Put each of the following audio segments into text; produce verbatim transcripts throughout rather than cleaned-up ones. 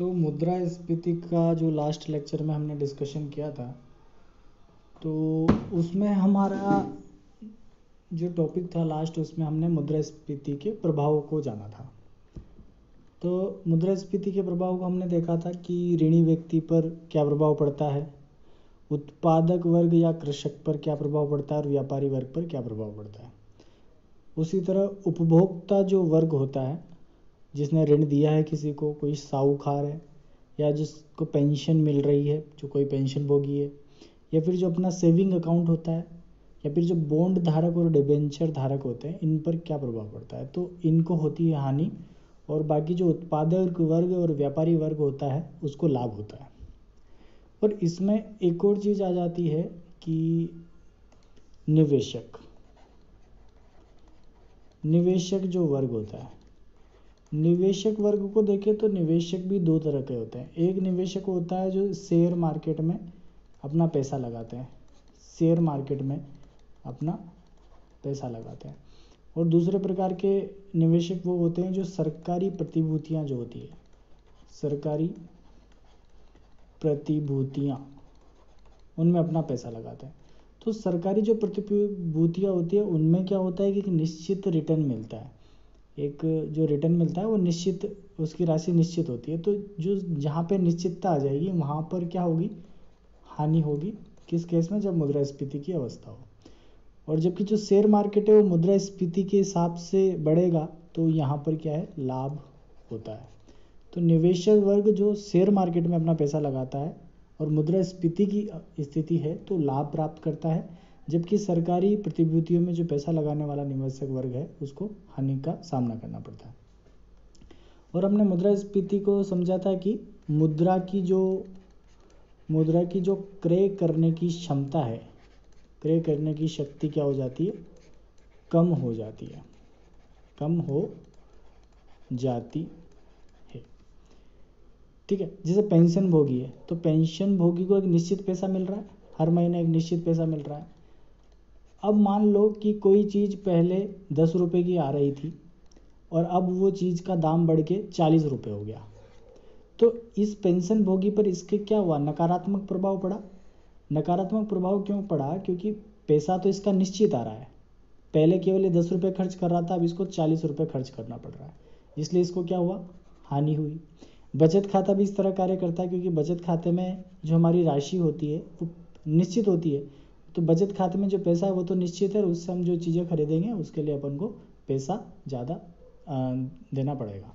तो मुद्रास्फीति का जो लास्ट लेक्चर में हमने डिस्कशन किया था, तो उसमें हमारा जो टॉपिक था लास्ट, उसमें हमने मुद्रास्फीति के प्रभाव को जाना था। तो मुद्रास्फीति के प्रभाव को हमने देखा था कि ऋणी व्यक्ति पर क्या प्रभाव पड़ता है, उत्पादक वर्ग या कृषक पर क्या प्रभाव पड़ता है और व्यापारी वर्ग पर क्या प्रभाव पड़ता है। उसी तरह उपभोक्ता जो वर्ग होता है, जिसने ऋण दिया है किसी को, कोई साहूकार है या जिसको पेंशन मिल रही है, जो कोई पेंशन भोगी है, या फिर जो अपना सेविंग अकाउंट होता है, या फिर जो बॉन्ड धारक और डिबेंचर धारक होते हैं, इन पर क्या प्रभाव पड़ता है। तो इनको होती है हानि, और बाकी जो उत्पादक वर्ग और व्यापारी वर्ग होता है उसको लाभ होता है। और इसमें एक और चीज़ आ जाती है कि निवेशक निवेशक जो वर्ग होता है, निवेशक वर्ग को देखें तो निवेशक भी दो तरह के होते हैं। एक निवेशक होता है जो शेयर मार्केट में अपना पैसा लगाते हैं शेयर मार्केट में अपना पैसा लगाते हैं और दूसरे प्रकार के निवेशक वो होते हैं जो सरकारी प्रतिभूतियां जो होती है सरकारी प्रतिभूतियां उनमें अपना पैसा लगाते हैं। तो सरकारी जो प्रतिभूतियां होती है उनमें क्या होता है कि एक निश्चित रिटर्न मिलता है, एक जो रिटर्न मिलता है वो निश्चित, उसकी राशि निश्चित होती है। तो जो जहाँ पे निश्चितता आ जाएगी वहाँ पर क्या होगी, हानि होगी। किस केस में, जब मुद्रास्फीति की अवस्था हो। और जबकि जो शेयर मार्केट है वो मुद्रास्फीति के हिसाब से बढ़ेगा, तो यहाँ पर क्या है, लाभ होता है। तो निवेशक वर्ग जो शेयर मार्केट में अपना पैसा लगाता है और मुद्रास्फीति की स्थिति है तो लाभ प्राप्त करता है, जबकि सरकारी प्रतिभूतियों में जो पैसा लगाने वाला निवेशक वर्ग है उसको हानि का सामना करना पड़ता है। और हमने मुद्रास्फीति को समझा था कि मुद्रा की जो मुद्रा की जो क्रय करने की क्षमता है, क्रय करने की शक्ति क्या हो जाती है, कम हो जाती है कम हो जाती है। ठीक है, जैसे पेंशन भोगी है तो पेंशन भोगी को एक निश्चित पैसा मिल रहा है, हर महीने एक निश्चित पैसा मिल रहा है। अब मान लो कि कोई चीज़ पहले दस रुपये की आ रही थी और अब वो चीज़ का दाम बढ़ के चालीस रुपये हो गया, तो इस पेंशन भोगी पर इसके क्या हुआ, नकारात्मक प्रभाव पड़ा। नकारात्मक प्रभाव क्यों पड़ा, क्योंकि पैसा तो इसका निश्चित आ रहा है, पहले केवल दस रुपये खर्च कर रहा था, अब इसको चालीस रुपये खर्च करना पड़ रहा है, इसलिए इसको क्या हुआ, हानि हुई। बचत खाता भी इस तरह कार्य करता है, क्योंकि बचत खाते में जो हमारी राशि होती है वो निश्चित होती है, तो बचत खाते में जो पैसा है वो तो निश्चित है, उससे हम जो चीज़ें खरीदेंगे उसके लिए अपन को पैसा ज़्यादा देना पड़ेगा,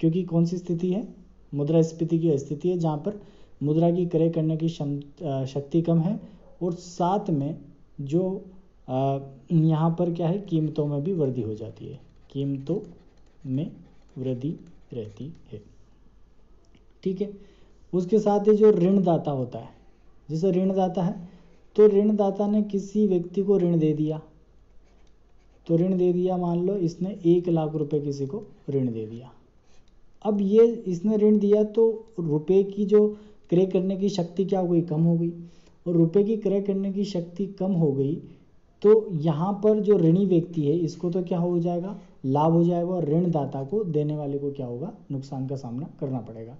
क्योंकि कौन सी स्थिति है, मुद्रास्फीति की स्थिति है, जहाँ पर मुद्रा की क्रय करने की क्षमता शक्ति कम है और साथ में जो यहाँ पर क्या है, कीमतों में भी वृद्धि हो जाती है, कीमतों में वृद्धि रहती है। ठीक है, उसके साथ ही जो ऋणदाता होता है, जैसे ऋणदाता है तो ऋणदाता ने किसी व्यक्ति को ऋण दे दिया, तो ऋण दे दिया, मान लो इसने एक लाख रुपए किसी को ऋण दे दिया। अब ये इसने ऋण दिया तो रुपए की जो क्रय करने की शक्ति क्या हो गई, कम हो गई, और रुपए की क्रय करने की शक्ति कम हो गई तो यहाँ पर जो ऋणी व्यक्ति है इसको तो क्या हो जाएगा, लाभ हो जाएगा, और ऋणदाता को, देने वाले को क्या होगा, नुकसान का सामना करना पड़ेगा।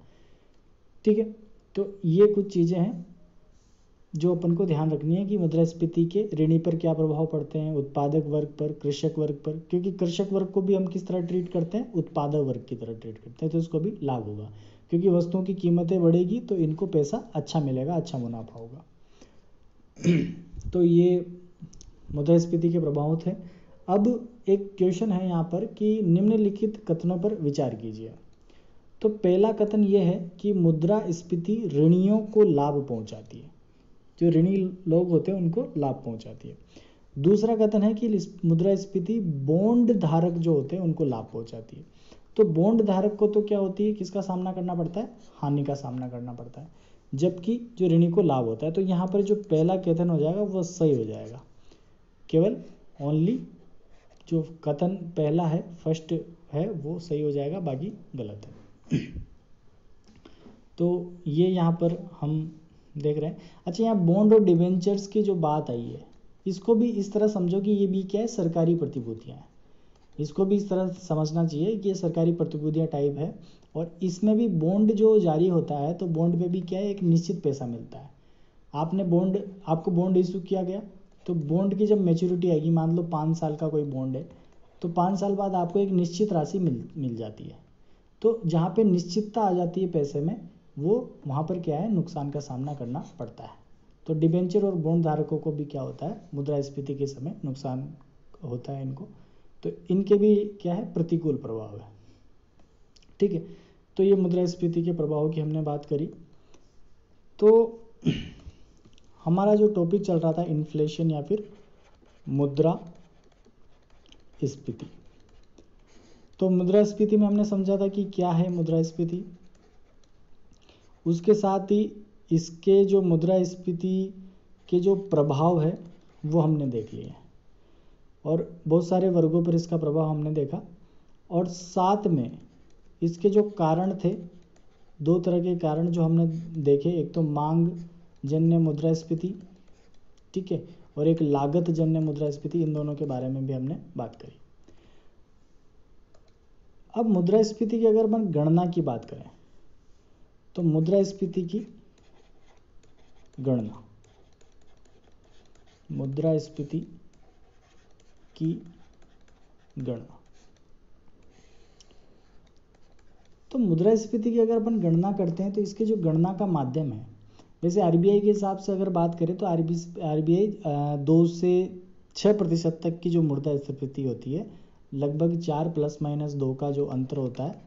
ठीक है, तो ये कुछ चीज़ें हैं जो अपन को ध्यान रखनी है कि मुद्रास्फीति के ऋणी पर क्या प्रभाव पड़ते हैं, उत्पादक वर्ग पर, कृषक वर्ग पर, क्योंकि कृषक वर्ग को भी हम किस तरह ट्रीट करते हैं, उत्पादक वर्ग की तरह ट्रीट करते हैं, तो उसको भी लाभ होगा, क्योंकि वस्तुओं की कीमतें बढ़ेगी तो इनको पैसा अच्छा मिलेगा, अच्छा मुनाफा होगा। तो ये मुद्रास्फीति के प्रभाव थे। अब एक क्वेश्चन है यहाँ पर कि निम्नलिखित कथनों पर विचार कीजिए। तो पहला कथन ये है कि मुद्रास्फीति ऋणियों को लाभ पहुँचाती है, जो ऋणी लोग होते हैं उनको लाभ पहुंचाती है। दूसरा कथन है कि मुद्रास्फीति बॉन्ड धारक जो होते हैं उनको लाभ पहुंचाती है। तो बॉन्ड धारक को तो क्या होती है, किसका सामना करना पड़ता है, हानि का सामना करना पड़ता है, जबकि जो ऋणी को लाभ होता है। तो यहाँ पर जो पहला कथन हो जाएगा वो सही हो जाएगा, केवल ओनली जो कथन पहला है, फर्स्ट है, वो सही हो जाएगा, बाकी गलत है। तो ये यहाँ पर हम देख रहे हैं। अच्छा, यहाँ बॉन्ड और डिबेंचर्स की जो बात आई है इसको भी इस तरह समझो कि ये भी क्या है, सरकारी प्रतिभूतियाँ हैं, इसको भी इस तरह समझना चाहिए कि ये सरकारी प्रतिभूतियाँ टाइप है। और इसमें भी बॉन्ड जो जारी होता है तो बॉन्ड पे भी क्या है, एक निश्चित पैसा मिलता है। आपने बॉन्ड, आपको बॉन्ड इशू किया गया तो बॉन्ड की जब मैच्योरिटी आएगी, मान लो पाँच साल का कोई बॉन्ड है तो पाँच साल बाद आपको एक निश्चित राशि मिल मिल जाती है। तो जहाँ पे निश्चितता आ जाती है पैसे में, वो वहाँ पर क्या है, नुकसान का सामना करना पड़ता है। तो डिबेंचर और बॉन्ड धारकों को भी क्या होता है, मुद्रास्फीति के समय नुकसान होता है इनको, तो इनके भी क्या है, प्रतिकूल प्रभाव है। ठीक है, तो ये मुद्रास्फीति के प्रभावों की हमने बात करी। तो हमारा जो टॉपिक चल रहा था, इन्फ्लेशन या फिर मुद्रा स्फीति। तो मुद्रास्फीति में हमने समझा था कि क्या है मुद्रास्फीति, उसके साथ ही इसके जो मुद्रास्फीति के जो प्रभाव है वो हमने देख लिए और बहुत सारे वर्गों पर इसका प्रभाव हमने देखा। और साथ में इसके जो कारण थे, दो तरह के कारण जो हमने देखे, एक तो मांग जन्य मुद्रास्फीति, ठीक है, और एक लागत जन्य मुद्रास्फीति, इन दोनों के बारे में भी हमने बात करी। अब मुद्रास्फीति की अगर हम गणना की बात करें तो मुद्रास्फीति की गणना मुद्रास्फीति की गणना तो मुद्रास्फीति की अगर अपन गणना करते हैं तो इसके जो गणना का माध्यम है, जैसे आरबीआई के हिसाब से अगर बात करें तो आरबीआई दो से छः प्रतिशत तक की जो मुद्रास्फीति होती है, लगभग चार प्लस माइनस दो का जो अंतर होता है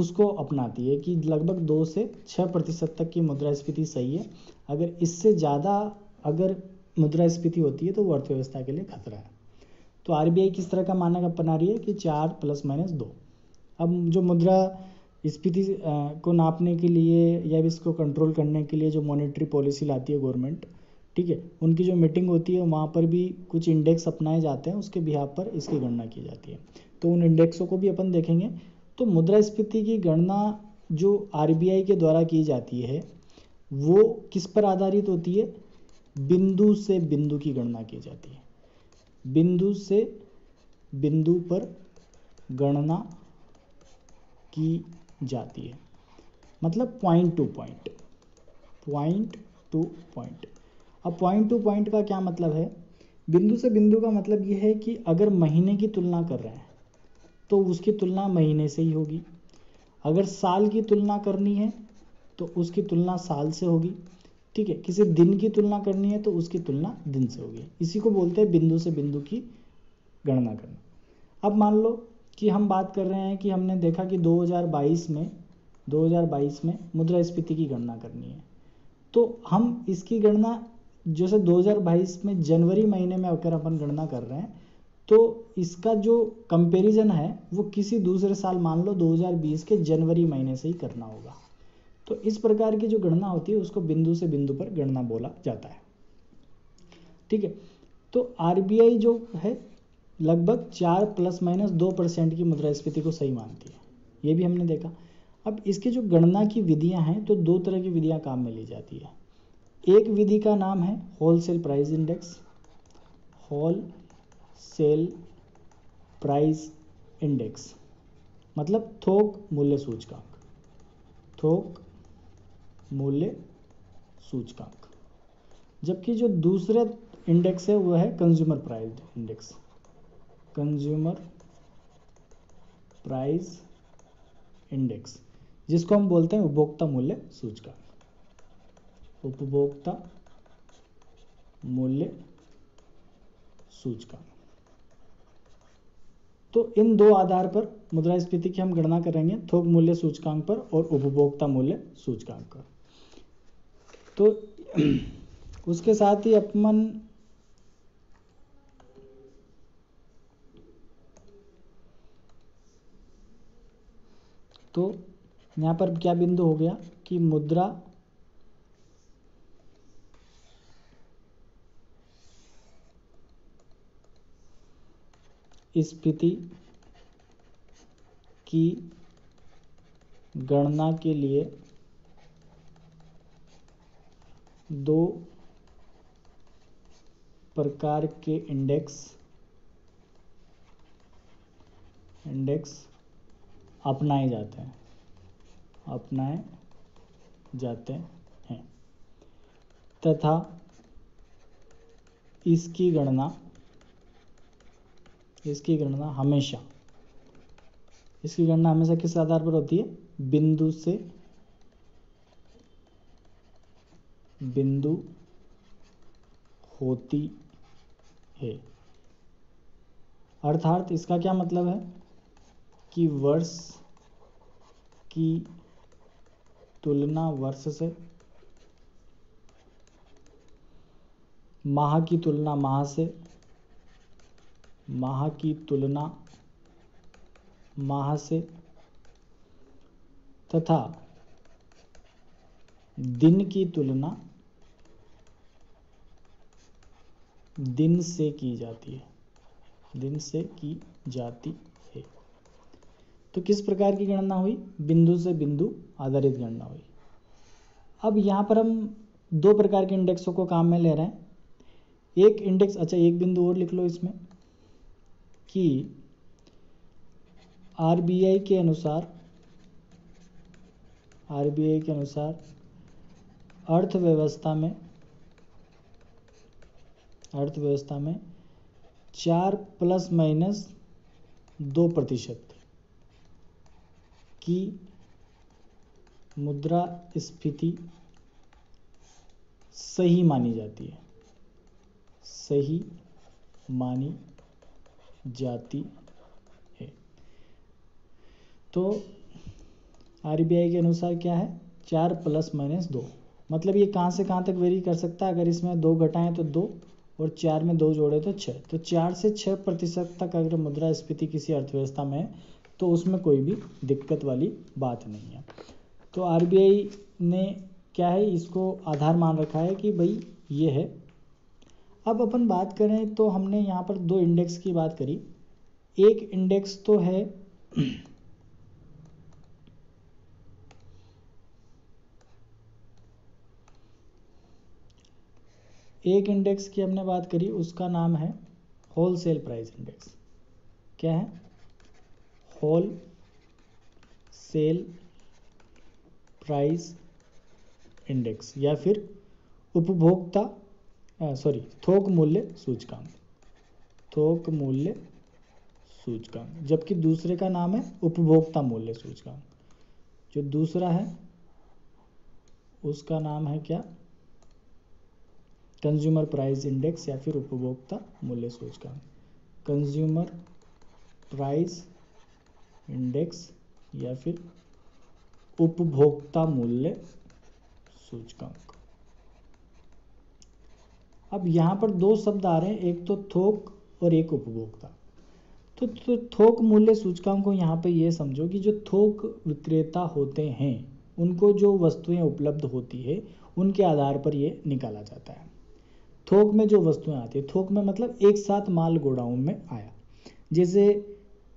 उसको अपनाती है कि लगभग दो से छः प्रतिशत तक की मुद्रास्फीति सही है। अगर इससे ज़्यादा अगर मुद्रास्फीति होती है तो वो अर्थव्यवस्था के लिए खतरा है। तो आरबीआई किस तरह का मानक अपना रही है कि चार प्लस माइनस दो। अब जो मुद्रा स्फीति को नापने के लिए या इसको कंट्रोल करने के लिए जो मॉनेटरी पॉलिसी लाती है गवर्नमेंट, ठीक है, उनकी जो मीटिंग होती है वहाँ पर भी कुछ इंडेक्स अपनाए जाते हैं, उसके बिहार पर इसकी गणना की जाती है। तो उन इंडेक्सों को भी अपन देखेंगे। तो मुद्रास्फीति की गणना जो आरबीआई के द्वारा की जाती है वो किस पर आधारित होती है, बिंदु से बिंदु की गणना की जाती है, बिंदु से बिंदु पर गणना की जाती है, मतलब point to point, point to point. अब पॉइंट टू पॉइंट का क्या मतलब है, बिंदु से बिंदु का मतलब यह है कि अगर महीने की तुलना कर रहे हैं तो उसकी तुलना महीने से ही होगी, अगर साल की तुलना करनी है तो उसकी तुलना साल से होगी, ठीक है, किसी दिन की तुलना करनी है तो उसकी तुलना दिन से होगी। इसी को बोलते हैं बिंदु से बिंदु की गणना करना। अब मान लो कि हम बात कर रहे हैं कि हमने देखा कि दो हज़ार बाईस में दो हज़ार बाईस में मुद्रास्फीति की गणना करनी है, तो हम इसकी गणना जैसे दो हज़ार बाईस में जनवरी महीने में अगर अपन गणना कर रहे हैं तो इसका जो कंपैरिजन है वो किसी दूसरे साल, मान लो दो हज़ार बीस के जनवरी महीने से ही करना होगा। तो इस प्रकार की जो गणना होती है उसको बिंदु से बिंदु पर गणना बोला जाता है। ठीक है, तो आरबीआई जो है लगभग चार प्लस माइनस दो परसेंट की मुद्रास्फीति को सही मानती है, ये भी हमने देखा। अब इसके जो गणना की विधियां हैं तो दो तरह की विधियां काम में ली जाती है। एक विधि का नाम है wholesale price index, wholesale price index मतलब थोक मूल्य सूचकांक, थोक मूल्य सूचकांक। जबकि जो दूसरा इंडेक्स है वो है consumer price index, consumer price index, जिसको हम बोलते हैं उपभोक्ता मूल्य सूचकांक, उपभोक्ता मूल्य सूचकांक। तो इन दो आधार पर मुद्रास्फीति की हम गणना करेंगे, थोक मूल्य सूचकांक पर और उपभोक्ता मूल्य सूचकांक पर। तो उसके साथ ही अपन तो यहाँ पर क्या बिंदु हो गया कि मुद्रा स्फीति की गणना के लिए दो प्रकार के इंडेक्स इंडेक्स अपनाए जाते हैं अपनाए जाते हैं तथा इसकी गणना इसकी गणना हमेशा इसकी गणना हमेशा किस आधार पर होती है? बिंदु से बिंदु होती है। अर्थात इसका क्या मतलब है कि वर्ष की तुलना वर्ष से, माह की तुलना माह से, माह की तुलना माह से तथा दिन की तुलना दिन से की जाती है दिन से की जाती है। तो किस प्रकार की गणना हुई? बिंदु से बिंदु आधारित गणना हुई। अब यहाँ पर हम दो प्रकार के इंडेक्सों को काम में ले रहे हैं। एक इंडेक्स, अच्छा एक बिंदु और लिख लो इसमें कि आरबीआई के अनुसार आरबीआई के अनुसार अर्थव्यवस्था में अर्थव्यवस्था में चार प्लस माइनस दो प्रतिशत की मुद्रास्फीति सही मानी जाती है सही मानी जाती है। तो आरबीआई के अनुसार क्या है? चार प्लस माइनस दो, मतलब ये कहाँ से कहाँ तक वेरी कर सकता है। अगर इसमें दो घटाएं तो दो और चार में दो जोड़े तो छः, तो चार से छः प्रतिशत तक अगर मुद्रास्फीति किसी अर्थव्यवस्था में है तो उसमें कोई भी दिक्कत वाली बात नहीं है। तो आरबीआई ने क्या है, इसको आधार मान रखा है कि भाई ये है। अब अपन बात करें तो हमने यहाँ पर दो इंडेक्स की बात करी। एक इंडेक्स तो है एक इंडेक्स की हमने बात करी, उसका नाम है होलसेल प्राइस इंडेक्स। क्या है? होल सेल प्राइस इंडेक्स या फिर उपभोक्ता सॉरी थोक मूल्य सूचकांक थोक मूल्य सूचकांक जबकि दूसरे का नाम है उपभोक्ता मूल्य सूचकांक। जो दूसरा है उसका नाम है क्या? कंज्यूमर प्राइस इंडेक्स या फिर उपभोक्ता मूल्य सूचकांक कंज्यूमर प्राइस इंडेक्स या फिर उपभोक्ता मूल्य सूचकांक। अब यहाँ पर दो शब्द आ रहे हैं, एक तो थोक और एक उपभोक्ता। तो, तो थोक मूल्य सूचकांक को यहाँ पे ये समझो कि जो थोक विक्रेता होते हैं उनको जो वस्तुएं उपलब्ध होती है उनके आधार पर ये निकाला जाता है। थोक में जो वस्तुएं आती है, थोक में मतलब एक साथ माल गोडाउन में आया। जैसे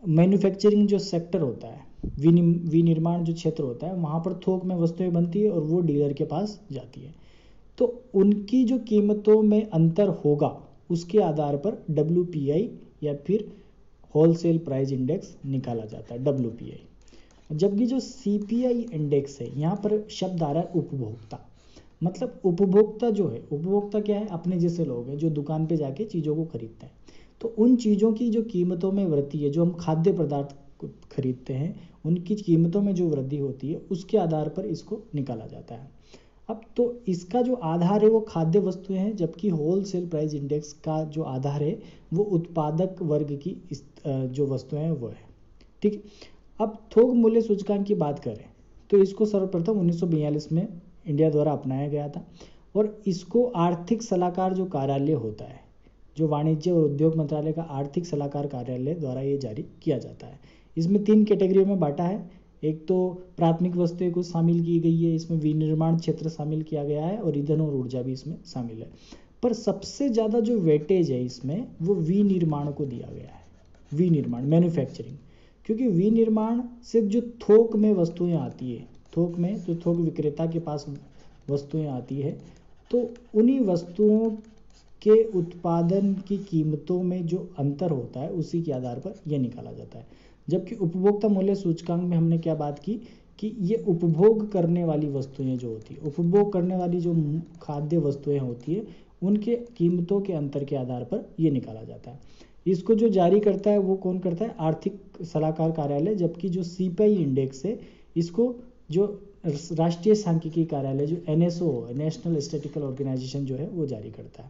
मैन्युफैक्चरिंग जो सेक्टर होता है, विनिर्माण जो क्षेत्र होता है, वहाँ पर थोक में वस्तुएं बनती है और वो डीलर के पास जाती है। तो उनकी जो कीमतों में अंतर होगा उसके आधार पर डब्ल्यूपीआई या फिर होलसेल प्राइस इंडेक्स निकाला जाता है डब्ल्यूपीआई। जबकि जो सीपीआई इंडेक्स है, यहाँ पर शब्द आ रहा है उपभोक्ता। मतलब उपभोक्ता जो है, उपभोक्ता क्या है? अपने जैसे लोग हैं जो दुकान पे जाके चीज़ों को खरीदते हैं। तो उन चीज़ों की जो कीमतों में वृद्धि है, जो हम खाद्य पदार्थ खरीदते हैं उनकी कीमतों में जो वृद्धि होती है उसके आधार पर इसको निकाला जाता है। अब तो इसका जो आधार है वो खाद्य वस्तुएं हैं, जबकि होलसेल प्राइस इंडेक्स का जो आधार है वो उत्पादक वर्ग की जो वस्तुएँ हैं वो है। ठीक। अब थोक मूल्य सूचकांक की बात करें तो इसको सर्वप्रथम उन्नीस सौ बयालीस में इंडिया द्वारा अपनाया गया था और इसको आर्थिक सलाहकार जो कार्यालय होता है, जो वाणिज्य और उद्योग मंत्रालय का आर्थिक सलाहकार कार्यालय द्वारा ये जारी किया जाता है। इसमें तीन कैटेगरी में बांटा है। एक तो प्राथमिक वस्तुएं कुछ शामिल की गई है, इसमें विनिर्माण क्षेत्र शामिल किया गया है और ईंधन और ऊर्जा भी इसमें शामिल है। पर सबसे ज़्यादा जो वेटेज है इसमें वो विनिर्माण को दिया गया है, विनिर्माण मैन्युफैक्चरिंग, क्योंकि विनिर्माण से जो थोक में वस्तुएँ आती है, थोक में जो थोक विक्रेता के पास वस्तुएं आती है, तो उन्हीं वस्तुओं के उत्पादन की कीमतों में जो अंतर होता है उसी के आधार पर यह निकाला जाता है। जबकि उपभोक्ता मूल्य सूचकांक में हमने क्या बात की कि ये उपभोग करने वाली वस्तुएं जो होती है, उपभोग करने वाली जो खाद्य वस्तुएं होती है उनके कीमतों के अंतर के आधार पर ये निकाला जाता है। इसको जो जारी करता है वो कौन करता है? आर्थिक सलाहकार कार्यालय। जबकि जो सीपीआई इंडेक्स है इसको जो राष्ट्रीय सांख्यिकी कार्यालय जो एनएसओ नेशनल स्टैटिस्टिकल ऑर्गेनाइजेशन जो है वो जारी करता है।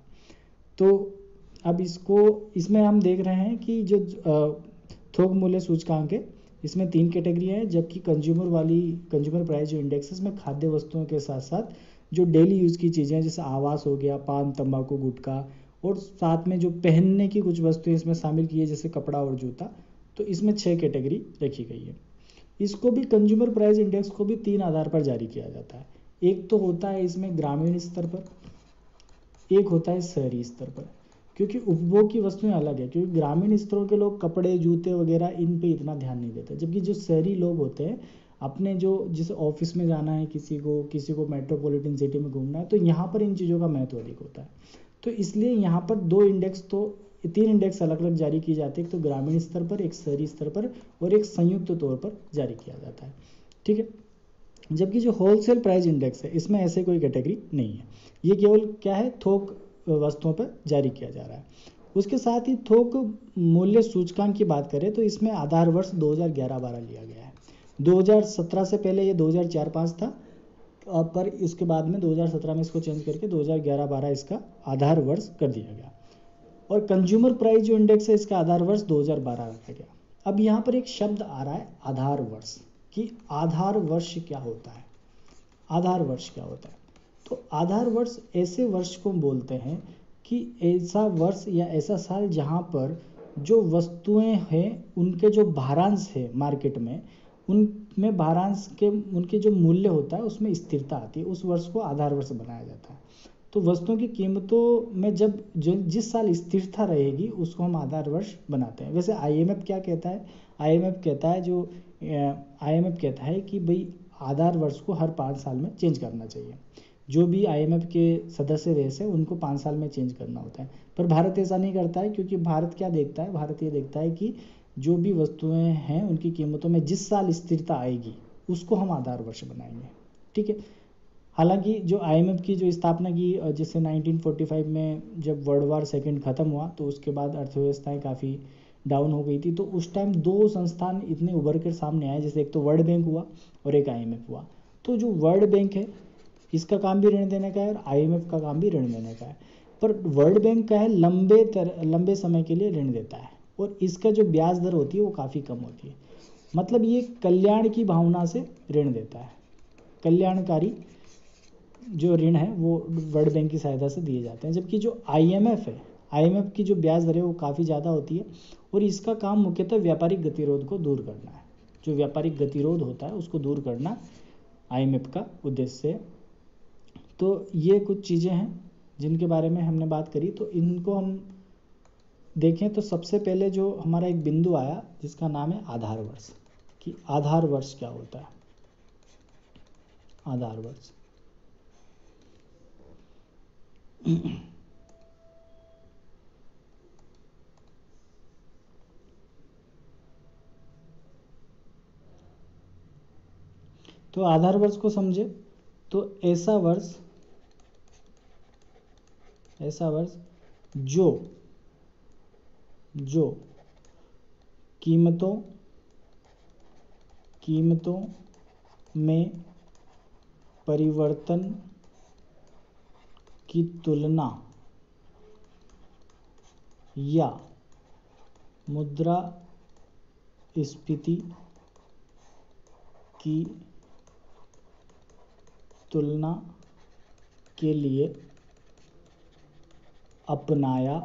तो अब इसको इसमें हम देख रहे हैं कि जो थोक मूल्य सूचकांक है इसमें तीन कैटेगरी है। जबकि कंज्यूमर वाली कंज्यूमर प्राइस जो इंडेक्स है इसमें खाद्य वस्तुओं के साथ साथ जो डेली यूज़ की चीज़ें जैसे आवास हो गया, पान, तंबाकू, गुटखा और साथ में जो पहनने की कुछ वस्तुएं इसमें शामिल की है जैसे कपड़ा और जूता, तो इसमें छः कैटेगरी रखी गई है। इसको भी कंज्यूमर प्राइस इंडेक्स को भी तीन आधार पर जारी किया जाता है। एक तो होता है इसमें ग्रामीण स्तर पर, एक होता है शहरी स्तर पर, क्योंकि उपभोग की वस्तुएं अलग है। क्योंकि ग्रामीण स्तरों के लोग कपड़े, जूते वगैरह इन पे इतना ध्यान नहीं देते, जबकि जो शहरी लोग होते हैं अपने जो जैसे ऑफिस में जाना है किसी को, किसी को मेट्रोपॉलिटन सिटी में घूमना है, तो यहाँ पर इन चीज़ों का महत्व अधिक होता है। तो इसलिए यहाँ पर दो इंडेक्स तो तीन इंडेक्स अलग अलग जारी किए जाते हैं, तो ग्रामीण स्तर पर, एक शहरी स्तर पर और एक संयुक्त तौर पर जारी किया जाता है। ठीक है। जबकि जो होलसेल प्राइस इंडेक्स है इसमें ऐसे कोई कैटेगरी नहीं है, ये केवल क्या है थोक वस्तुओं पर जारी किया जा रहा है। उसके साथ ही थोक मूल्य सूचकांक की बात करें तो इसमें आधार वर्ष दो हज़ार ग्यारह बारह लिया गया है। दो हज़ार सत्रह से पहले ये दो हज़ार चार पाँच था, पर इसके बाद में दो हज़ार सत्रह में इसको चेंज करके दो हज़ार ग्यारह बारह इसका आधार वर्ष कर दिया गया। और कंज्यूमर प्राइस जो इंडेक्स है इसका आधार वर्ष दो हज़ार बारह रखा गया। अब यहाँ पर एक शब्द आ रहा है आधार वर्ष, कि आधार वर्ष क्या होता है, आधार वर्ष क्या होता है। तो आधार वर्ष ऐसे वर्ष को बोलते हैं कि ऐसा वर्ष या ऐसा साल जहाँ पर जो वस्तुएं हैं उनके जो भारांश है मार्केट में, उनमें भारांश के उनके जो मूल्य होता है उसमें स्थिरता आती है, उस वर्ष को आधार वर्ष बनाया जाता है। तो वस्तुओं की कीमतों में जब जिस साल स्थिरता रहेगी उसको हम आधार वर्ष बनाते हैं। वैसे आईएमएफ क्या कहता है? आईएमएफ कहता है जो आईएमएफ कहता है कि भाई आधार वर्ष को हर पाँच साल में चेंज करना चाहिए। जो भी आईएमएफ के सदस्य देश है उनको पाँच साल में चेंज करना होता है, पर भारत ऐसा नहीं करता है। क्योंकि भारत क्या देखता है? भारत ये देखता है कि जो भी वस्तुएं हैं उनकी कीमतों में जिस साल स्थिरता आएगी उसको हम आधार वर्ष बनाएंगे। ठीक है। हालांकि जो आईएमएफ की जो स्थापना की जैसे नाइनटीन फोर्टी फाइव में जब वर्ल्ड वार सेकेंड ख़त्म हुआ तो उसके बाद अर्थव्यवस्थाएं काफ़ी डाउन हो गई थी, तो उस टाइम दो संस्थान इतने उभर कर सामने आए, जैसे एक तो वर्ल्ड बैंक हुआ और एक आईएमएफ हुआ। तो जो वर्ल्ड बैंक है इसका काम भी ऋण देने का है और आईएमएफ का काम भी ऋण देने का है, पर वर्ल्ड बैंक का है लंबे तर, लंबे समय के लिए ऋण देता है और इसका जो ब्याज दर होती है वो काफ़ी कम होती है। मतलब ये कल्याण की भावना से ऋण देता है, कल्याणकारी जो ऋण है वो वर्ल्ड बैंक की सहायता से दिए जाते हैं। जबकि जो आईएमएफ है, आईएमएफ की जो ब्याज दर है वो काफ़ी ज़्यादा होती है और इसका काम मुख्यतः व्यापारिक गतिरोध को दूर करना है। जो व्यापारिक गतिरोध होता है उसको दूर करना आईएमएफ का उद्देश्य है। तो ये कुछ चीज़ें हैं जिनके बारे में हमने बात करी। तो इनको हम देखें तो सबसे पहले जो हमारा एक बिंदु आया जिसका नाम है आधार वर्ष, कि आधार वर्ष क्या होता है। आधार वर्ष तो आधार वर्ष को समझे तो ऐसा वर्ष ऐसा वर्ष जो जो कीमतों कीमतों में परिवर्तन की तुलना या मुद्रास्फीति की तुलना के लिए अपनाया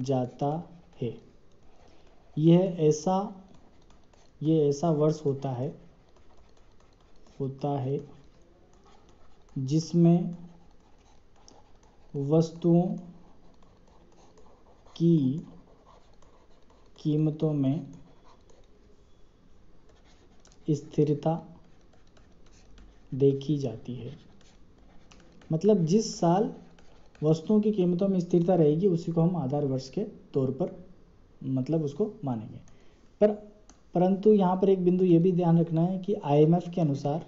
जाता है, यह ऐसा यह ऐसा वर्ष होता है होता है जिसमें वस्तुओं की कीमतों में स्थिरता देखी जाती है। मतलब जिस साल वस्तुओं की कीमतों में स्थिरता रहेगी, उसी को हम आधार वर्ष के तौर पर मतलब उसको मानेंगे। पर परंतु यहाँ पर एक बिंदु ये भी ध्यान रखना है कि आईएमएफ के अनुसार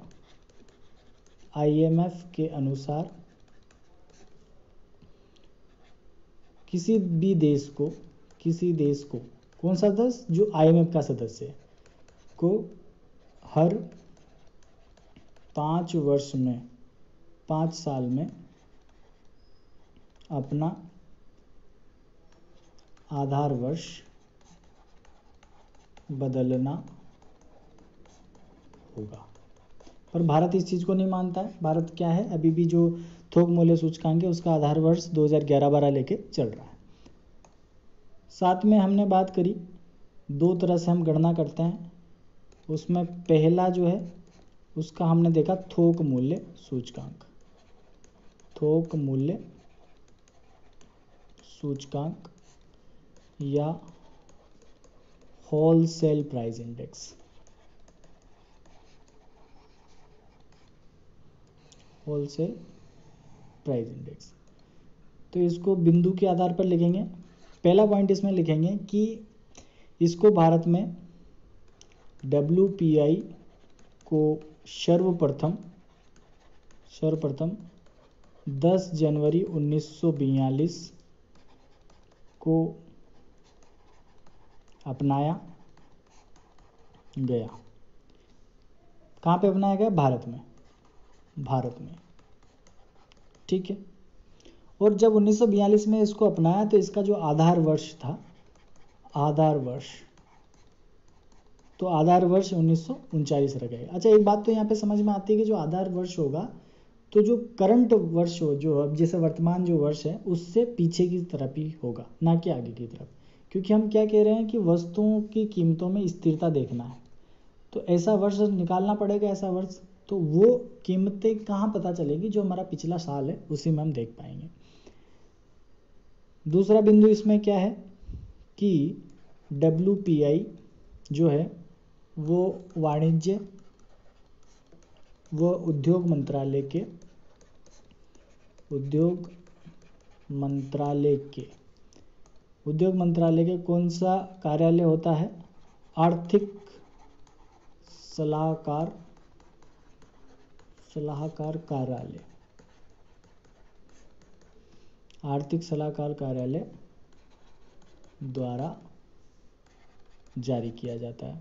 आईएमएफ के अनुसार किसी भी देश को किसी देश को कौन सा सदस्य जो आईएमएफ का सदस्य है को हर पाँच वर्ष में पाँच साल में अपना आधार वर्ष बदलना होगा। पर भारत इस चीज़ को नहीं मानता है। भारत क्या है, अभी भी जो थोक मूल्य सूचकांक है उसका आधार वर्ष दो हज़ार ग्यारह बारह लेके चल रहा है। साथ में हमने बात करी, दो तरह से हम गणना करते हैं, उसमें पहला जो है उसका हमने देखा थोक मूल्य सूचकांक, थोक मूल्य सूचकांक या wholesale price index, wholesale price index. तो इसको बिंदु के आधार पर लिखेंगे। पहला पॉइंट इसमें लिखेंगे कि इसको भारत में डब्ल्यू पी आई को सर्वप्रथम सर्वप्रथम दस जनवरी उन्नीस सौ बयालीस को अपनाया गया। कहाँ पे अपनाया गया? भारत में, भारत में, ठीक है। और जब उन्नीस सौ बयालीस में इसको अपनाया तो इसका जो आधार वर्ष था, आधार वर्ष तो आधार वर्ष उन्नीस सौ उनचालीस रखा गया। अच्छा, एक बात तो यहाँ पे समझ में आती है कि जो आधार वर्ष होगा तो जो करंट वर्ष हो, जो अब जैसे वर्तमान जो वर्ष है उससे पीछे की तरफ ही होगा, ना कि आगे की तरफ, क्योंकि हम क्या कह रहे हैं कि वस्तुओं की कीमतों में स्थिरता देखना है तो ऐसा वर्ष निकालना पड़ेगा, ऐसा वर्ष। तो वो कीमतें कहाँ पता चलेगी? जो हमारा पिछला साल है उसी में हम देख पाएंगे। दूसरा बिंदु इसमें क्या है कि डब्ल्यू पी आई जो है वो वाणिज्य वो उद्योग मंत्रालय के उद्योग मंत्रालय के उद्योग मंत्रालय के कौन सा कार्यालय होता है? आर्थिक सलाहकार सलाहकार कार्यालय, आर्थिक सलाहकार कार्यालय द्वारा जारी किया जाता है।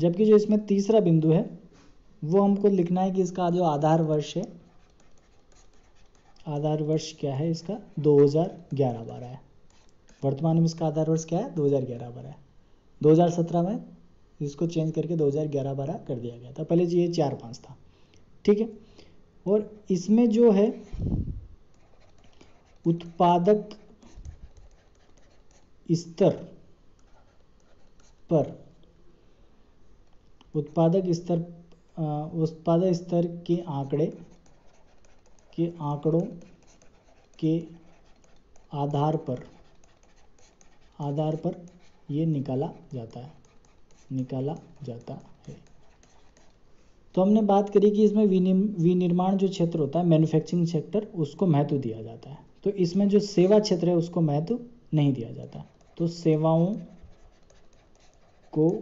जबकि जो इसमें तीसरा बिंदु है वो हमको लिखना है कि इसका जो आधार वर्ष है, आधार वर्ष क्या है इसका? दो हज़ार ग्यारह बारह है। वर्तमान में इसका आधार वर्ष क्या है? दो हज़ार ग्यारह बारह है। दो हज़ार सत्रह में इसको चेंज करके दो हज़ार ग्यारह बारह कर दिया गया था, पहले ये चार पाँच था, ठीक है। और इसमें जो है उत्पादक स्तर पर उत्पादक स्तर उत्पादक स्तर के आंकड़े के आंकड़ों के आधार पर आधार पर ये निकाला जाता है निकाला जाता है। तो हमने बात करी कि इसमें विनिर्माण जो क्षेत्र होता है, मैन्युफैक्चरिंग सेक्टर, उसको महत्व दिया जाता है। तो इसमें जो सेवा क्षेत्र है उसको महत्व नहीं दिया जाता, तो सेवाओं को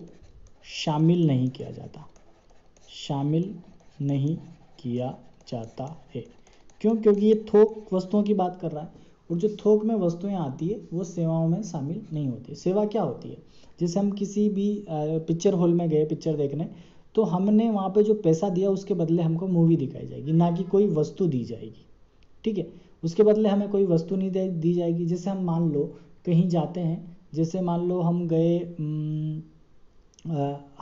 शामिल नहीं किया जाता शामिल नहीं किया जाता है। क्यों? क्योंकि ये थोक वस्तुओं की बात कर रहा है और जो थोक में वस्तुएं आती है वो सेवाओं में शामिल नहीं होती। सेवा क्या होती है? जैसे हम किसी भी पिक्चर हॉल में गए पिक्चर देखने, तो हमने वहाँ पे जो पैसा दिया उसके बदले हमको मूवी दिखाई जाएगी, ना कि कोई वस्तु दी जाएगी, ठीक है। उसके बदले हमें कोई वस्तु नहीं दी जाएगी। जैसे हम मान लो कहीं जाते हैं, जैसे मान लो हम गए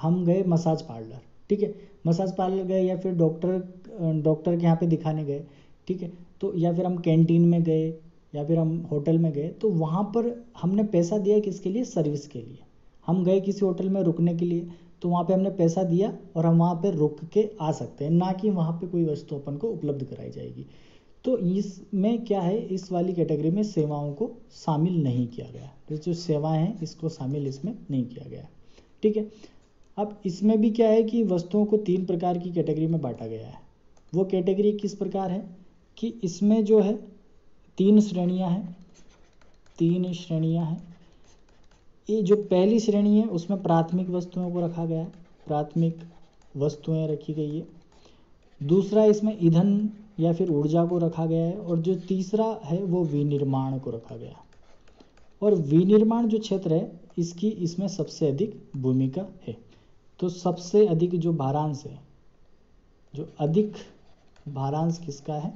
हम गए मसाज पार्लर, ठीक है, मसाज पार्लर गए, या फिर डॉक्टर डॉक्टर के यहाँ पे दिखाने गए, ठीक है, तो या फिर हम कैंटीन में गए, या फिर हम होटल में गए, तो वहाँ पर हमने पैसा दिया किसके लिए? सर्विस के लिए। हम गए किसी होटल में रुकने के लिए, तो वहाँ पे हमने पैसा दिया और हम वहाँ पे रुक के आ सकते हैं, ना कि वहाँ पे कोई वस्तु अपन को उपलब्ध कराई जाएगी। तो इसमें क्या है, इस वाली कैटेगरी में सेवाओं को शामिल नहीं किया गया, तो जो सेवाएं हैं इसको शामिल इसमें नहीं किया गया, ठीक है। अब इसमें भी क्या है कि वस्तुओं को तीन प्रकार की कैटेगरी में बांटा गया है। वो कैटेगरी किस प्रकार है कि इसमें जो है तीन श्रेणियां हैं तीन श्रेणियां हैं। ये जो पहली श्रेणी है उसमें प्राथमिक वस्तुओं को रखा गया है, प्राथमिक वस्तुएं रखी गई है। दूसरा इसमें ईंधन या फिर ऊर्जा को रखा गया है, और जो तीसरा है वो विनिर्माण को रखा गया है। और विनिर्माण जो क्षेत्र है इसकी इसमें सबसे अधिक भूमिका है। तो सबसे अधिक जो भारांश है, जो अधिक भारांश किसका है,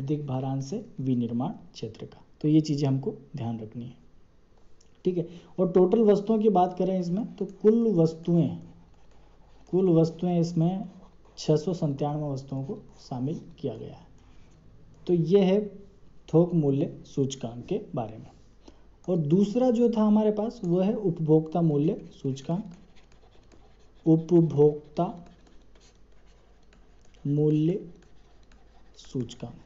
अधिक भारांश है विनिर्माण क्षेत्र का। तो ये चीज़ें हमको ध्यान रखनी है, ठीक है। और टोटल वस्तुओं की बात करें इसमें तो कुल वस्तुएं कुल वस्तुएं इसमें छः सौ सत्तानवे वस्तुओं को शामिल किया गया है। तो ये है थोक मूल्य सूचकांक के बारे में। और दूसरा जो था हमारे पास वो है उपभोक्ता मूल्य सूचकांक उपभोक्ता मूल्य सूचकांक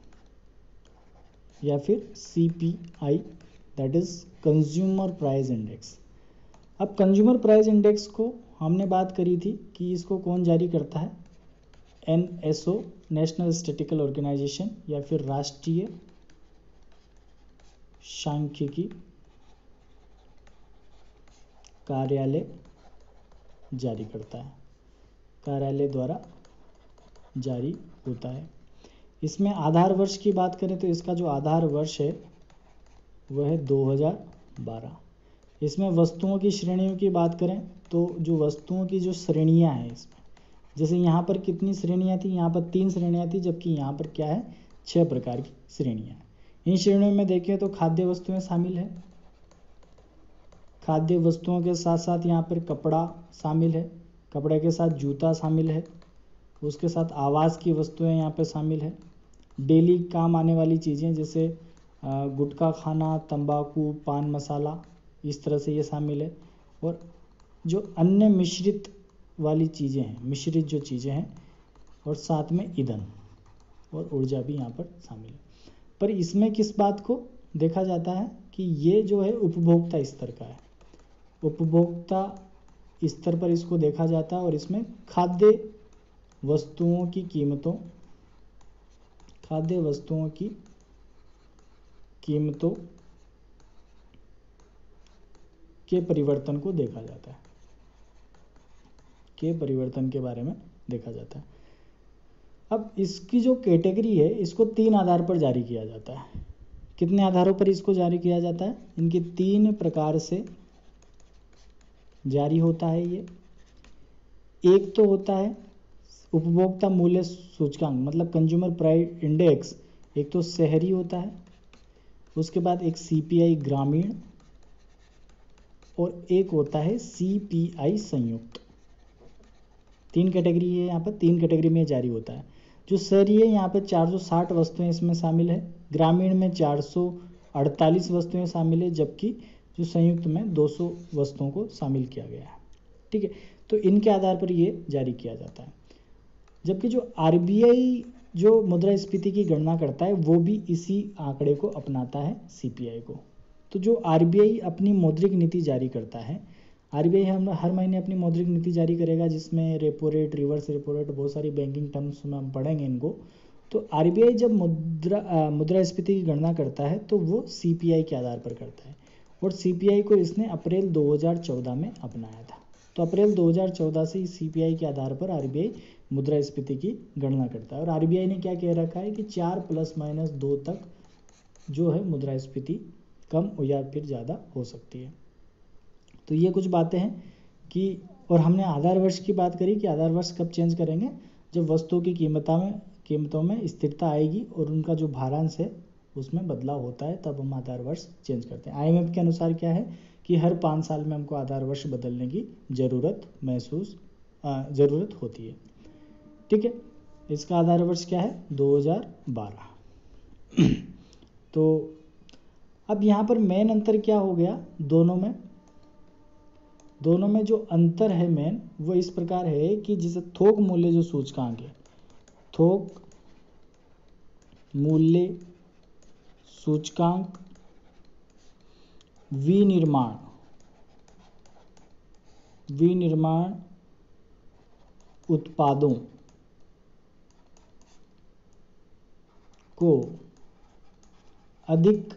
या फिर C P I, that is consumer price index. अब कंज्यूमर प्राइस इंडेक्स को हमने बात करी थी कि इसको कौन जारी करता है, N S O, national statistical organisation या फिर राष्ट्रीय सांख्यिकी कार्यालय जारी करता है, कार्यालय द्वारा जारी होता है। इसमें आधार वर्ष की बात करें तो इसका जो आधार वर्ष है वह है दो हज़ार बारह। इसमें वस्तुओं की श्रेणियों की बात करें तो जो वस्तुओं की जो श्रेणियां हैं इसमें, जैसे यहाँ पर कितनी श्रेणियां थी, यहाँ पर तीन श्रेणियां थी, जबकि यहाँ पर क्या है, छह प्रकार की श्रेणियां हैं। इन श्रेणियों में देखें तो खाद्य वस्तुएं शामिल है, खाद्य वस्तुओं के साथ साथ यहाँ पर कपड़ा शामिल है, कपड़े के साथ जूता शामिल है, उसके साथ आवास की वस्तुएं यहाँ पर शामिल है, डेली काम आने वाली चीज़ें जैसे गुटखा खाना, तंबाकू, पान मसाला, इस तरह से ये शामिल है। और जो अन्य मिश्रित वाली चीज़ें हैं, मिश्रित जो चीज़ें हैं, और साथ में ईंधन और ऊर्जा भी यहाँ पर शामिल है। पर इसमें किस बात को देखा जाता है कि ये जो है उपभोक्ता स्तर का है, उपभोक्ता स्तर पर इसको देखा जाता है। और इसमें खाद्य वस्तुओं की कीमतों खाद्य वस्तुओं की कीमतों के परिवर्तन को देखा जाता है, के परिवर्तन के बारे में देखा जाता है। अब इसकी जो कैटेगरी है इसको तीन आधार पर जारी किया जाता है। कितने आधारों पर इसको जारी किया जाता है, इनके तीन प्रकार से जारी होता है। ये एक तो होता है उपभोक्ता मूल्य सूचकांक मतलब कंज्यूमर प्राइस इंडेक्स, एक तो शहरी होता है, उसके बाद एक सी पी आई ग्रामीण और एक होता है सी पी आई संयुक्त। तीन कैटेगरी है, यहाँ पर तीन कैटेगरी में जारी होता है। जो शहरी है यहाँ पर चार सौ साठ वस्तुएं इसमें शामिल है, ग्रामीण में चार सौ अड़तालीस वस्तुएं शामिल है, जबकि जो संयुक्त में दो सौ वस्तुओं को शामिल किया गया है, ठीक है। तो इनके आधार पर ये जारी किया जाता है। जबकि जो आर बी आई जो मुद्रास्फीति की गणना करता है वो भी इसी आंकड़े को अपनाता है, सी पी आई को। तो जो आर बी आई अपनी मौद्रिक नीति जारी करता है, आर बी आई हम हर महीने अपनी मौद्रिक नीति जारी करेगा जिसमें repo rate, reverse repo rate, बहुत सारी बैंकिंग टर्म्स में हम पढ़ेंगे इनको। तो आर बी आई जब मुद्रा मुद्रास्फीति की गणना करता है तो वो सी पी आई के आधार पर करता है। और सी पी आई को इसने अप्रैल दो हज़ार चौदह में अपनाया था। तो अप्रैल दो हज़ार चौदह से इस सी पी आई के आधार पर आर बी आई मुद्रास्फीति की गणना करता है। और आर बी आई ने क्या कह रखा है कि चार प्लस माइनस दो तक जो है मुद्रास्फीति कम या फिर ज़्यादा हो सकती है। तो ये कुछ बातें हैं कि, और हमने आधार वर्ष की बात करी कि आधार वर्ष कब चेंज करेंगे, जब वस्तुओं की कीमतों में कीमतों में स्थिरता आएगी और उनका जो भारांश है उसमें बदलाव होता है, तब हम आधार वर्ष चेंज करते हैं। आई एम एफ के अनुसार क्या है कि हर पाँच साल में हमको आधार वर्ष बदलने की ज़रूरत महसूस ज़रूरत होती है, ठीक है। इसका आधार वर्ष क्या है, दो हज़ार बारह। तो अब यहाँ पर मेन अंतर क्या हो गया दोनों में, दोनों में जो अंतर है मेन वो इस प्रकार है कि जैसे थोक मूल्य जो सूचकांक है, थोक मूल्य सूचकांक विनिर्माण विनिर्माण उत्पादों को अधिक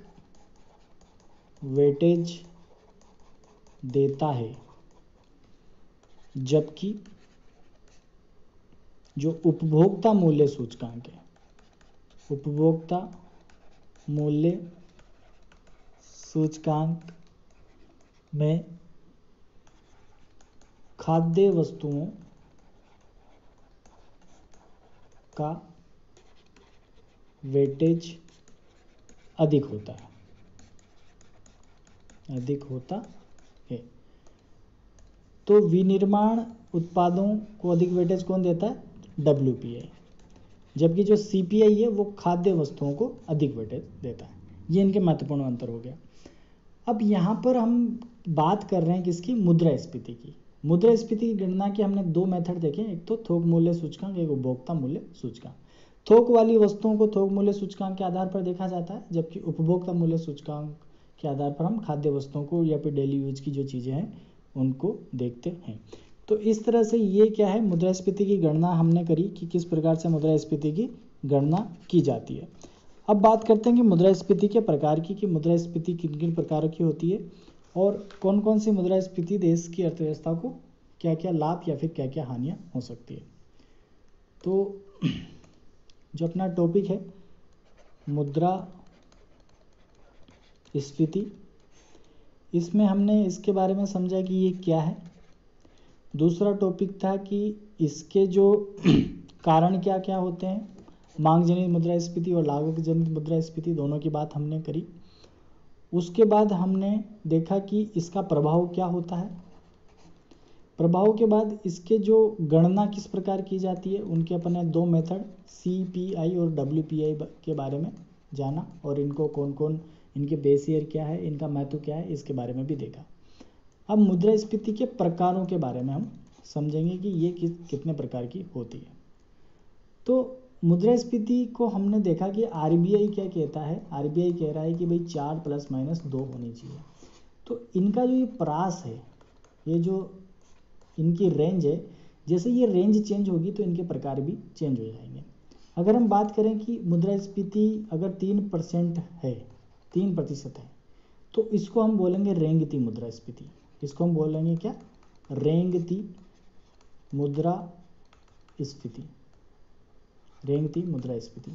वेटेज देता है, जबकि जो उपभोक्ता मूल्य सूचकांक है, उपभोक्ता मूल्य सूचकांक में खाद्य वस्तुओं का वेटेज अधिक होता है अधिक होता है तो विनिर्माण उत्पादों को अधिक वेटेज कौन देता है? W P I. जबकि जो सी पी आई है वो खाद्य वस्तुओं को अधिक वेटेज देता है। ये इनके महत्वपूर्ण अंतर हो गया। अब यहाँ पर हम बात कर रहे हैं किसकी? मुद्रास्फीति की। मुद्रास्फीति की गणना के हमने दो मेथड देखे, एक तो थोक मूल्य सूचकांक, एक उपभोक्ता मूल्य सूचकांक। थोक वाली वस्तुओं को थोक मूल्य सूचकांक के आधार पर देखा जाता है, जबकि उपभोक्ता मूल्य सूचकांक के आधार पर हम खाद्य वस्तुओं को या फिर डेली यूज की जो चीज़ें हैं उनको देखते हैं। तो इस तरह से ये क्या है, मुद्रास्फीति की गणना हमने करी कि किस प्रकार से मुद्रास्फीति की गणना की जाती है। अब बात करते हैं कि मुद्रास्फीति के प्रकार की, कि मुद्रास्फीति किन किन प्रकारों की होती है और कौन कौन सी मुद्रास्फीति देश की अर्थव्यवस्था को क्या क्या लाभ या फिर क्या क्या हानियाँ हो सकती है। तो जो अपना टॉपिक है मुद्रास्फीति, इसमें हमने इसके बारे में समझा कि ये क्या है। दूसरा टॉपिक था कि इसके जो कारण क्या क्या होते हैं, मांग जनित मुद्रास्फीति और लागत जनित मुद्रास्फीति, दोनों की बात हमने करी। उसके बाद हमने देखा कि इसका प्रभाव क्या होता है। प्रभाव के बाद इसके जो गणना किस प्रकार की जाती है उनके अपने दो मेथड सी पी आई और डब्ल्यू पी आई के बारे में जाना और इनको कौन कौन, इनके बेस ईयर क्या है, इनका महत्व क्या है, इसके बारे में भी देखा। अब मुद्रास्फीति के प्रकारों के बारे में हम समझेंगे कि ये किस कितने प्रकार की होती है। तो मुद्रास्फीति को हमने देखा कि आर बी आई क्या कहता है। आर बी आई कह रहा है कि भाई चार प्लस माइनस दो होनी चाहिए। तो इनका जो ये प्रास है, ये जो इनकी रेंज है, जैसे ये रेंज चेंज होगी तो इनके प्रकार भी चेंज हो जाएंगे। अगर हम बात करें कि मुद्रास्फीति अगर तीन परसेंट है, तीन प्रतिशत है, तो इसको हम बोलेंगे रेंगती मुद्रास्फीति। इसको हम बोलेंगे क्या? रेंगती मुद्रास्फीति। रेंगती मुद्रास्फीति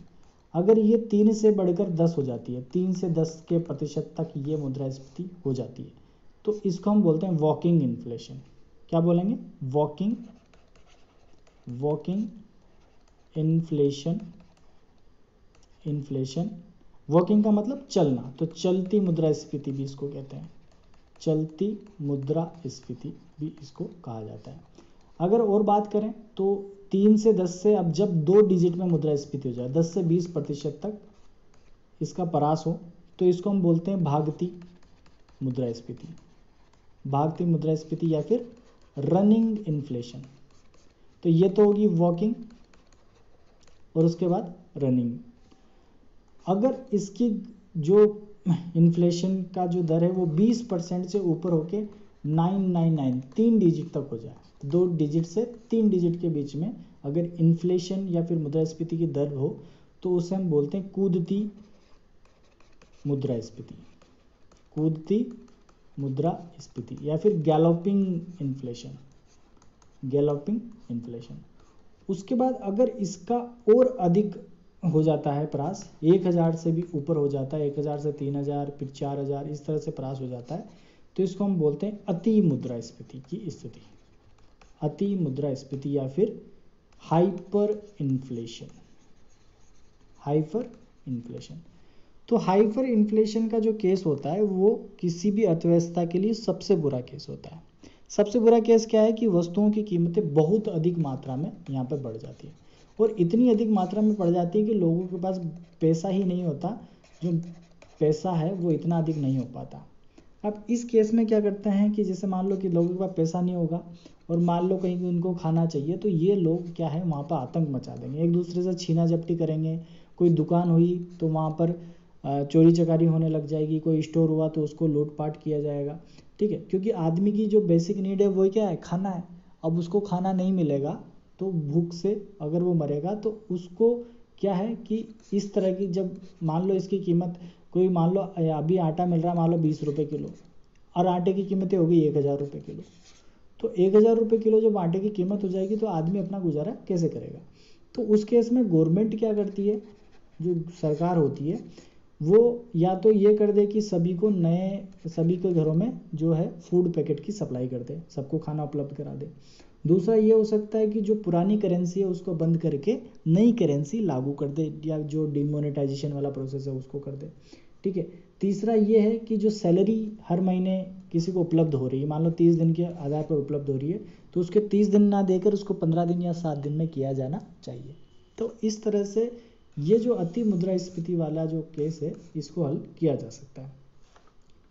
अगर ये तीन से बढ़कर दस हो जाती है, तीन से दस के प्रतिशत तक ये मुद्रास्फीति हो जाती है, तो इसको हम बोलते हैं वॉकिंग इन्फ्लेशन। क्या बोलेंगे? Walking walking inflation inflation walking का मतलब चलना, तो चलती मुद्रास्फीति भी इसको कहते हैं। चलती मुद्रास्फीति भी इसको कहा जाता है। अगर और बात करें तो तीन से दस से, अब जब दो डिजिट में मुद्रास्फीति हो जाए, दस से बीस प्रतिशत तक इसका परास हो, तो इसको हम बोलते हैं भागती मुद्रास्फीति भागती मुद्रास्फीति या फिर रनिंग इन्फ्लेशन। तो ये तो होगी वॉकिंग और उसके बाद रनिंग। अगर इसकी जो इन्फ्लेशन का जो दर है वो बीस परसेंट से ऊपर होके नाइन नाइन नाइन, तीन डिजिट तक हो जाए, दो डिजिट से तीन डिजिट के बीच में अगर इन्फ्लेशन या फिर मुद्रास्फीति की दर हो, तो उसे हम बोलते हैं कूदती मुद्रास्फीति कूदती मुद्रास्फीति या फिर गैलोपिंग इन्फ्लेशन गैलोपिंग इन्फ्लेशन। उसके बाद अगर इसका और अधिक हो जाता है प्रास, एक हज़ार से भी ऊपर हो जाता है, एक हज़ार से तीन हज़ार, फिर चार हज़ार, इस तरह से प्रास हो जाता है, तो इसको हम बोलते हैं अति मुद्रास्फीति की स्थिति, अति मुद्रास्फीति या फिर हाइपर इन्फ्लेशन हाइपर इन्फ्लेशन तो हाइपर इन्फ्लेशन का जो केस होता है वो किसी भी अर्थव्यवस्था के लिए सबसे बुरा केस होता है। सबसे बुरा केस क्या है कि वस्तुओं की कीमतें बहुत अधिक मात्रा में यहाँ पर बढ़ जाती है और इतनी अधिक मात्रा में पड़ जाती है कि लोगों के पास पैसा ही नहीं होता, जो पैसा है वो इतना अधिक नहीं हो पाता। अब इस केस में क्या करते हैं कि जैसे मान लो कि लोगों के पास पैसा नहीं होगा और मान लो कहीं उनको खाना चाहिए, तो ये लोग क्या है वहाँ पर आतंक मचा देंगे, एक दूसरे से छीना झपटी करेंगे। कोई दुकान हुई तो वहाँ पर चोरी चकारी होने लग जाएगी, कोई स्टोर हुआ तो उसको लूटपाट किया जाएगा, ठीक है, क्योंकि आदमी की जो बेसिक नीड है वो क्या है? खाना है। अब उसको खाना नहीं मिलेगा तो भूख से अगर वो मरेगा तो उसको क्या है कि इस तरह की, जब मान लो इसकी कीमत कोई मान लो अभी आटा मिल रहा है मान लो बीस रुपये किलो और आटे की कीमतें होगी एक हज़ार रुपये किलो, तो एक हज़ार रुपये किलो जब आटे की कीमत हो जाएगी तो आदमी अपना गुजारा कैसे करेगा। तो उस केस में गवर्नमेंट क्या करती है, जो सरकार होती है वो या तो ये कर दे कि सभी को नए सभी के घरों में जो है फूड पैकेट की सप्लाई कर दे, सबको खाना उपलब्ध करा दे। दूसरा ये हो सकता है कि जो पुरानी करेंसी है उसको बंद करके नई करेंसी लागू कर दे या जो डिमोनेटाइजेशन वाला प्रोसेस है उसको कर दे, ठीक है। तीसरा ये है कि जो सैलरी हर महीने किसी को उपलब्ध हो रही है, मान लो तीस दिन के आधार पर उपलब्ध हो रही है, तो उसके तीस दिन ना देकर उसको पंद्रह दिन या सात दिन में किया जाना चाहिए। तो इस तरह से ये जो अति मुद्रास्फीति वाला जो केस है इसको हल किया जा सकता है,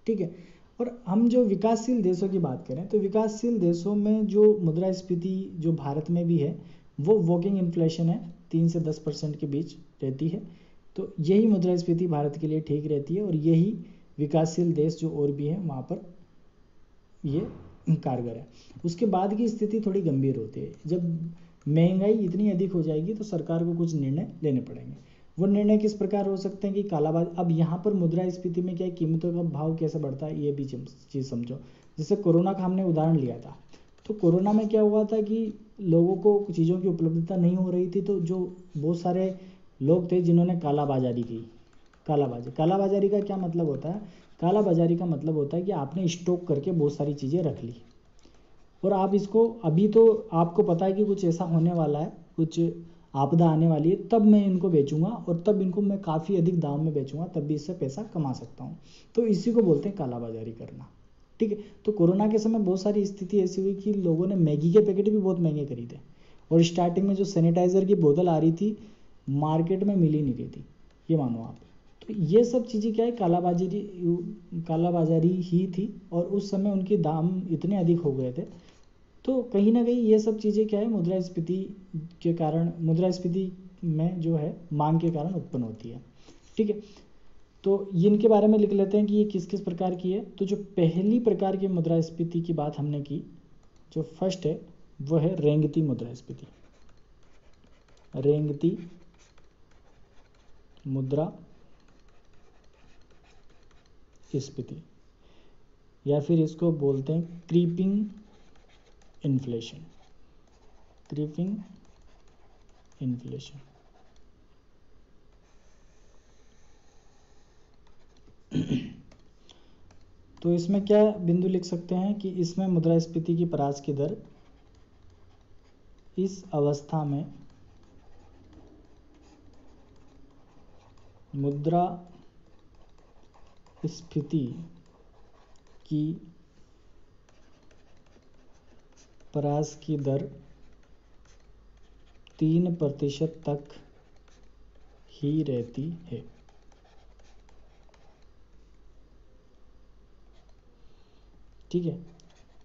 ठीक है। और हम जो विकासशील देशों की बात करें तो विकासशील देशों में जो मुद्रास्फीति जो भारत में भी है वो वॉकिंग इन्फ्लेशन है, तीन से दस परसेंट के बीच रहती है। तो यही मुद्रास्फीति भारत के लिए ठीक रहती है और यही विकासशील देश जो और भी हैं वहाँ पर ये कारगर है। उसके बाद की स्थिति थोड़ी गंभीर होती है, जब महंगाई इतनी अधिक हो जाएगी तो सरकार को कुछ निर्णय लेने पड़ेंगे। वो निर्णय किस प्रकार हो सकते हैं कि कालाबाज, अब यहाँ पर मुद्रास्फीति में क्या कीमतों का भाव कैसे बढ़ता है ये भी चीज़ समझो। जैसे कोरोना का हमने उदाहरण लिया था, तो कोरोना में क्या हुआ था कि लोगों को चीज़ों की उपलब्धता नहीं हो रही थी, तो जो बहुत सारे लोग थे जिन्होंने कालाबाजारी की। कालाबाजारी कालाबाजारी का क्या मतलब होता है? कालाबाजारी का मतलब होता है कि आपने स्टॉक करके बहुत सारी चीज़ें रख ली और आप इसको अभी तो आपको पता है कि कुछ ऐसा होने वाला है, कुछ आपदा आने वाली है, तब मैं इनको बेचूंगा और तब इनको मैं काफ़ी अधिक दाम में बेचूंगा, तब भी इससे पैसा कमा सकता हूँ। तो इसी को बोलते हैं कालाबाजारी करना, ठीक है। तो कोरोना के समय बहुत सारी स्थिति ऐसी हुई कि लोगों ने मैगी के पैकेट भी बहुत महंगे खरीदे और स्टार्टिंग में जो सैनिटाइज़र की बोतल आ रही थी मार्केट में मिल ही नहीं रही थी, ये मानो आप। तो ये सब चीज़ें क्या है, कालाबाजारी कालाबाजारी ही थी और उस समय उनके दाम इतने अधिक हो गए थे। तो कहीं ना कहीं ये सब चीज़ें क्या है, मुद्रास्फीति के कारण, मुद्रास्फीति में जो है मांग के कारण उत्पन्न होती है, ठीक है। तो इनके बारे में लिख लेते हैं कि ये किस किस प्रकार की है। तो जो पहली प्रकार की मुद्रास्फीति की बात हमने की, जो फर्स्ट है वो है रेंगती मुद्रास्फीति। रेंगती मुद्रा स्फीति या फिर इसको बोलते हैं क्रीपिंग इन्फ्लेशन। क्रीपिंग इन्फ्लेशन तो इसमें क्या बिंदु लिख सकते हैं कि इसमें मुद्रास्फीति की ह्रास की दर इस अवस्था में मुद्रा स्फीति की ह्रास की दर तीन प्रतिशत तक ही रहती है। ठीक है।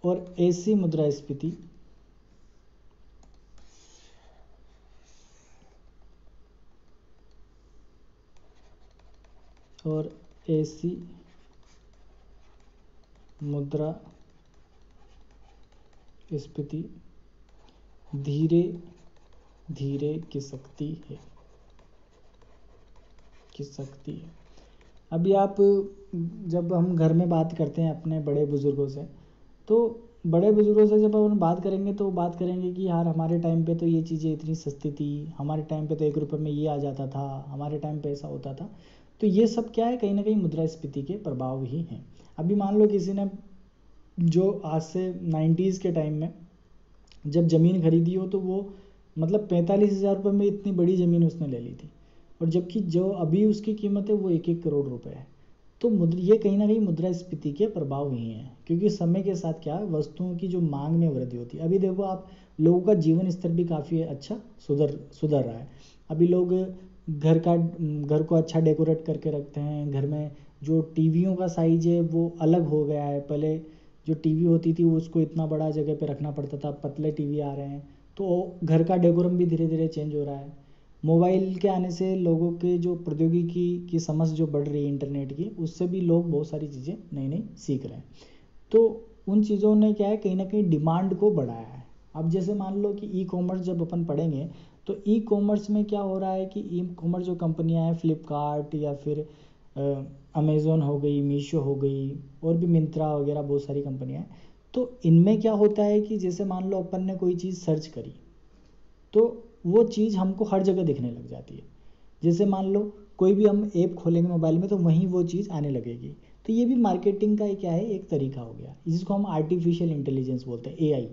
और ऐसी मुद्रास्फीति और ऐसी मुद्रा स्फीति धीरे धीरे खिसकती है खिसकती है अभी आप जब हम घर में बात करते हैं अपने बड़े बुजुर्गों से, तो बड़े बुजुर्गों से जब हम बात करेंगे तो बात करेंगे कि यार हमारे टाइम पे तो ये चीज़ें इतनी सस्ती थी, हमारे टाइम पे तो एक रुपये में ये आ जाता था, हमारे टाइम पे ऐसा होता था। तो ये सब क्या है, कहीं ना कहीं मुद्रास्फीति के प्रभाव ही हैं। अभी मान लो किसी ने जो आज से नाइन्टीज़ के टाइम में जब ज़मीन खरीदी हो तो वो मतलब पैंतालीस हज़ार रुपये में इतनी बड़ी ज़मीन उसने ले ली थी, और जबकि जो अभी उसकी कीमत है वो एक एक करोड़ रुपए है। तो मुद्र ये कहीं ना कहीं मुद्रास्फीति के प्रभाव ही हैं, क्योंकि समय के साथ क्या वस्तुओं की जो मांग में वृद्धि होती है। अभी देखो आप, लोगों का जीवन स्तर भी काफ़ी अच्छा सुधर सुधर रहा है। अभी लोग घर का घर को अच्छा डेकोरेट करके रखते हैं, घर में जो टीवीयों का साइज है वो अलग हो गया है। पहले जो टीवी होती थी उसको इतना बड़ा जगह पे रखना पड़ता था, पतले टीवी आ रहे हैं, तो घर का डेकोरम भी धीरे धीरे चेंज हो रहा है। मोबाइल के आने से लोगों के जो प्रौद्योगिकी की समझ जो बढ़ रही है इंटरनेट की, उससे भी लोग बहुत सारी चीज़ें नई नई सीख रहे हैं। तो उन चीज़ों ने क्या है कहीं ना कहीं डिमांड को बढ़ाया है। अब जैसे मान लो कि ई कॉमर्स जब अपन पढ़ेंगे तो ई कॉमर्स में क्या हो रहा है कि ई कॉमर्स जो कंपनियाँ हैं फ्लिपकार्ट या फिर अमेज़ोन हो गई, मीशो हो गई और भी मिंत्रा वगैरह बहुत सारी कंपनियां हैं। तो इनमें क्या होता है कि जैसे मान लो अपन ने कोई चीज़ सर्च करी तो वो चीज़ हमको हर जगह दिखने लग जाती है। जैसे मान लो कोई भी हम ऐप खोलेंगे मोबाइल में तो वहीं वो चीज़ आने लगेगी। तो ये भी मार्केटिंग का क्या है, एक तरीका हो गया, जिसको हम आर्टिफिशियल इंटेलिजेंस बोलते हैं, एआई।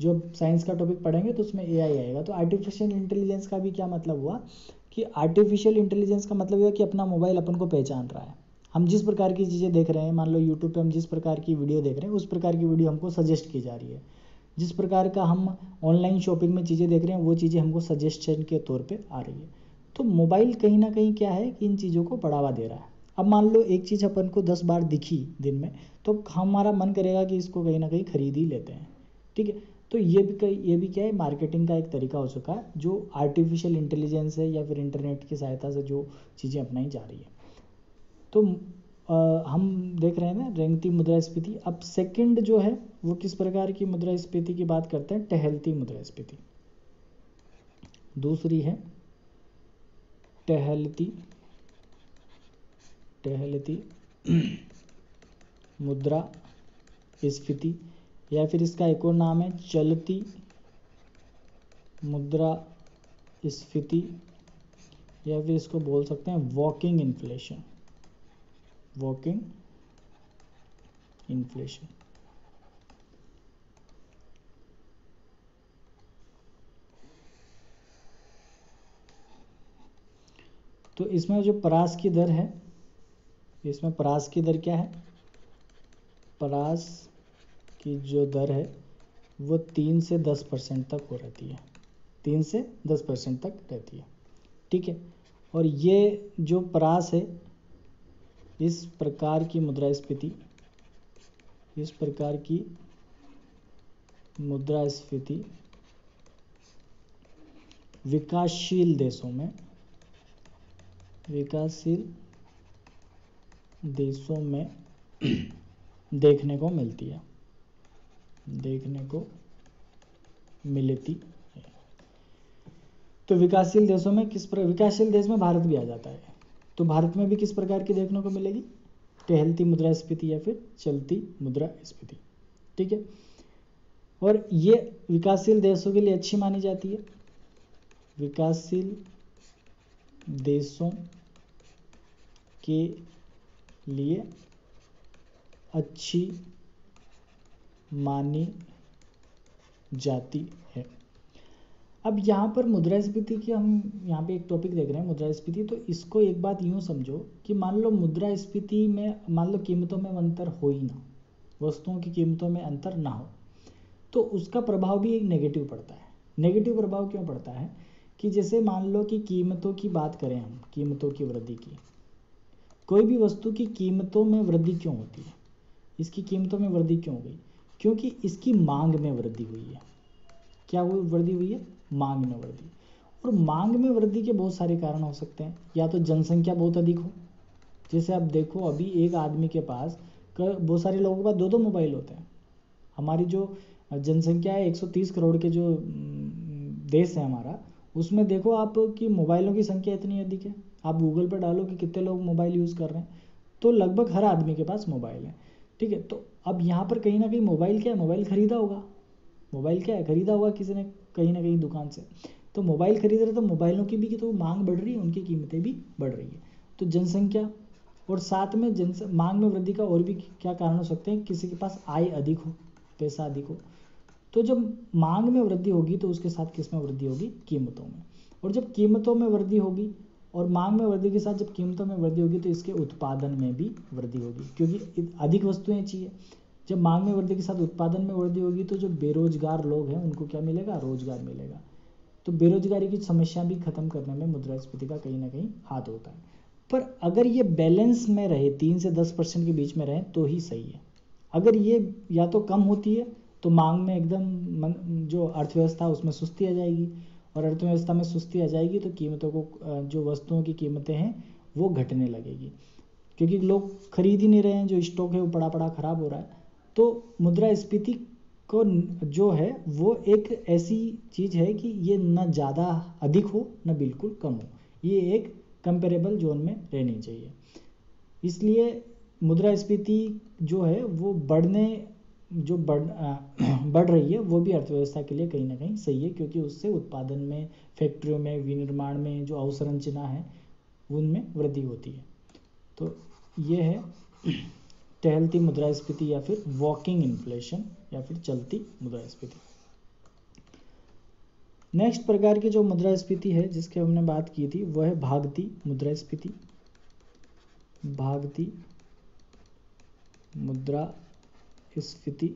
जो साइंस का टॉपिक पढ़ेंगे तो उसमें एआई आएगा। तो आर्टिफिशियल इंटेलिजेंस का भी क्या मतलब हुआ कि आर्टिफिशियल इंटेलिजेंस का मतलब हुआ कि अपना मोबाइल अपन को पहचान रहा है। हम जिस प्रकार की चीज़ें देख रहे हैं, मान लो यूट्यूब पे हम जिस प्रकार की वीडियो देख रहे हैं उस प्रकार की वीडियो हमको सजेस्ट की जा रही है। जिस प्रकार का हम ऑनलाइन शॉपिंग में चीज़ें देख रहे हैं वो चीज़ें हमको सजेशन के तौर पे आ रही है। तो मोबाइल कहीं ना कहीं क्या है कि इन चीज़ों को बढ़ावा दे रहा है। अब मान लो एक चीज़ अपन को दस बार दिखी दिन में तो हमारा मन करेगा कि इसको कहीं ना कहीं खरीद ही लेते हैं, ठीक है। तो ये भी ये भी क्या है, मार्केटिंग का एक तरीका हो चुका है जो आर्टिफिशियल इंटेलिजेंस है या फिर इंटरनेट की सहायता से जो चीज़ें अपनाई जा रही है। तो आ, हम देख रहे हैं ना रेंगती मुद्रास्फीति। अब सेकंड जो है वो किस प्रकार की मुद्रास्फीति की बात करते हैं, टहलती मुद्रास्फीति। दूसरी है टहलती टहलती मुद्रास्फीति, या फिर इसका एक और नाम है चलती मुद्रास्फीति, या फिर इसको बोल सकते हैं वॉकिंग इन्फ्लेशन वॉकिंग इन्फ्लेशन। तो इसमें जो परास की दर है, इसमें परास की दर क्या है, परास की जो दर है वो तीन से दस परसेंट तक हो रहती है, तीन से दस परसेंट तक रहती है, ठीक है। और ये जो परास है इस प्रकार की मुद्रास्फीति इस प्रकार की मुद्रास्फीति विकासशील देशों में विकासशील देशों में देखने को मिलती है देखने को मिलती है। तो विकासशील देशों में किस प्रकार, विकासशील देश में भारत भी आ जाता है, तो भारत में भी किस प्रकार की देखने को मिलेगी, टहलती मुद्रास्फीति या फिर चलती मुद्रास्फीति, ठीक है। और ये विकासशील देशों के लिए अच्छी मानी जाती है। विकासशील देशों के लिए अच्छी मानी जाती है। अब यहाँ पर मुद्रास्फीति की हम यहाँ पे एक टॉपिक देख रहे हैं, मुद्रास्फीति। तो इसको एक बात यूँ समझो कि मान लो मुद्रास्फीति में मान लो कीमतों में अंतर हो ही ना, वस्तुओं की कीमतों में अंतर ना हो, तो उसका प्रभाव भी एक नेगेटिव पड़ता है। नेगेटिव प्रभाव क्यों पड़ता है कि जैसे मान लो कि कीमतों की बात करें हम, कीमतों की वृद्धि की, कोई भी वस्तु की कीमतों में वृद्धि क्यों होती है, इसकी कीमतों में वृद्धि क्यों हो गई, क्योंकि इसकी मांग में वृद्धि हुई है। क्या वो वृद्धि हुई है, मांग में वृद्धि। और मांग में वृद्धि के बहुत सारे कारण हो सकते हैं, या तो जनसंख्या बहुत अधिक हो, जैसे आप देखो अभी एक आदमी के पास, बहुत सारे लोगों के पास दो दो मोबाइल होते हैं। हमारी जो जनसंख्या है एक सौ तीस करोड़ के जो देश है हमारा, उसमें देखो आप कि मोबाइलों की संख्या इतनी अधिक है। आप गूगल पर डालो कि कितने लोग मोबाइल यूज़ कर रहे हैं, तो लगभग हर आदमी के पास मोबाइल है, ठीक है। तो अब यहाँ पर कहीं ना कहीं मोबाइल क्या है, मोबाइल खरीदा होगा, मोबाइल क्या है, खरीदा हुआ किसी ने कहीं ना कहीं दुकान से, तो मोबाइल खरीद रहे, तो मोबाइलों की भी की तो मांग बढ़ रही है, उनकी कीमतें भी बढ़ रही है। तो जनसंख्या और साथ में जन मांग में वृद्धि का और भी क्या कारण हो सकते हैं, किसी के पास आय अधिक हो, पैसा अधिक हो, तो जब मांग में वृद्धि होगी तो उसके साथ किस में वृद्धि होगी, कीमतों में। और जब कीमतों में वृद्धि होगी और मांग में वृद्धि के साथ जब कीमतों में वृद्धि होगी तो इसके उत्पादन में भी वृद्धि होगी, क्योंकि अधिक वस्तुएं चाहिए। जब मांग में वृद्धि के साथ उत्पादन में वृद्धि होगी तो जो बेरोजगार लोग हैं उनको क्या मिलेगा, रोजगार मिलेगा। तो बेरोजगारी की समस्या भी खत्म करने में मुद्रास्फीति का कहीं ना कहीं हाथ होता है। पर अगर ये बैलेंस में रहे, तीन से दस परसेंट के बीच में रहे तो ही सही है। अगर ये या तो कम होती है तो मांग में एकदम जो अर्थव्यवस्था उसमें सुस्ती आ जाएगी, और अर्थव्यवस्था में सुस्ती आ जाएगी तो कीमतों को, जो वस्तुओं की कीमतें हैं वो घटने लगेगी, क्योंकि लोग खरीद ही नहीं रहे हैं, जो स्टॉक है वो पड़ा पड़ा खराब हो रहा है। तो मुद्रास्फीति को जो है वो एक ऐसी चीज़ है कि ये ना ज़्यादा अधिक हो ना बिल्कुल कम हो, ये एक कंपेरेबल जोन में रहनी चाहिए। इसलिए मुद्रास्फीति जो है वो बढ़ने जो बढ़ बढ़ रही है वो भी अर्थव्यवस्था के लिए कहीं ना कहीं सही है, क्योंकि उससे उत्पादन में, फैक्ट्रियों में, विनिर्माण में जो अवसंरचना है उनमें वृद्धि होती है। तो ये है टहलती मुद्रास्फीति या फिर वॉकिंग इन्फ्लेशन या फिर चलती मुद्रास्फीति। नेक्स्ट प्रकार की जो मुद्रास्फीति है जिसके हमने बात की थी वह है भागती मुद्रास्फीति। भागती मुद्रास्फीति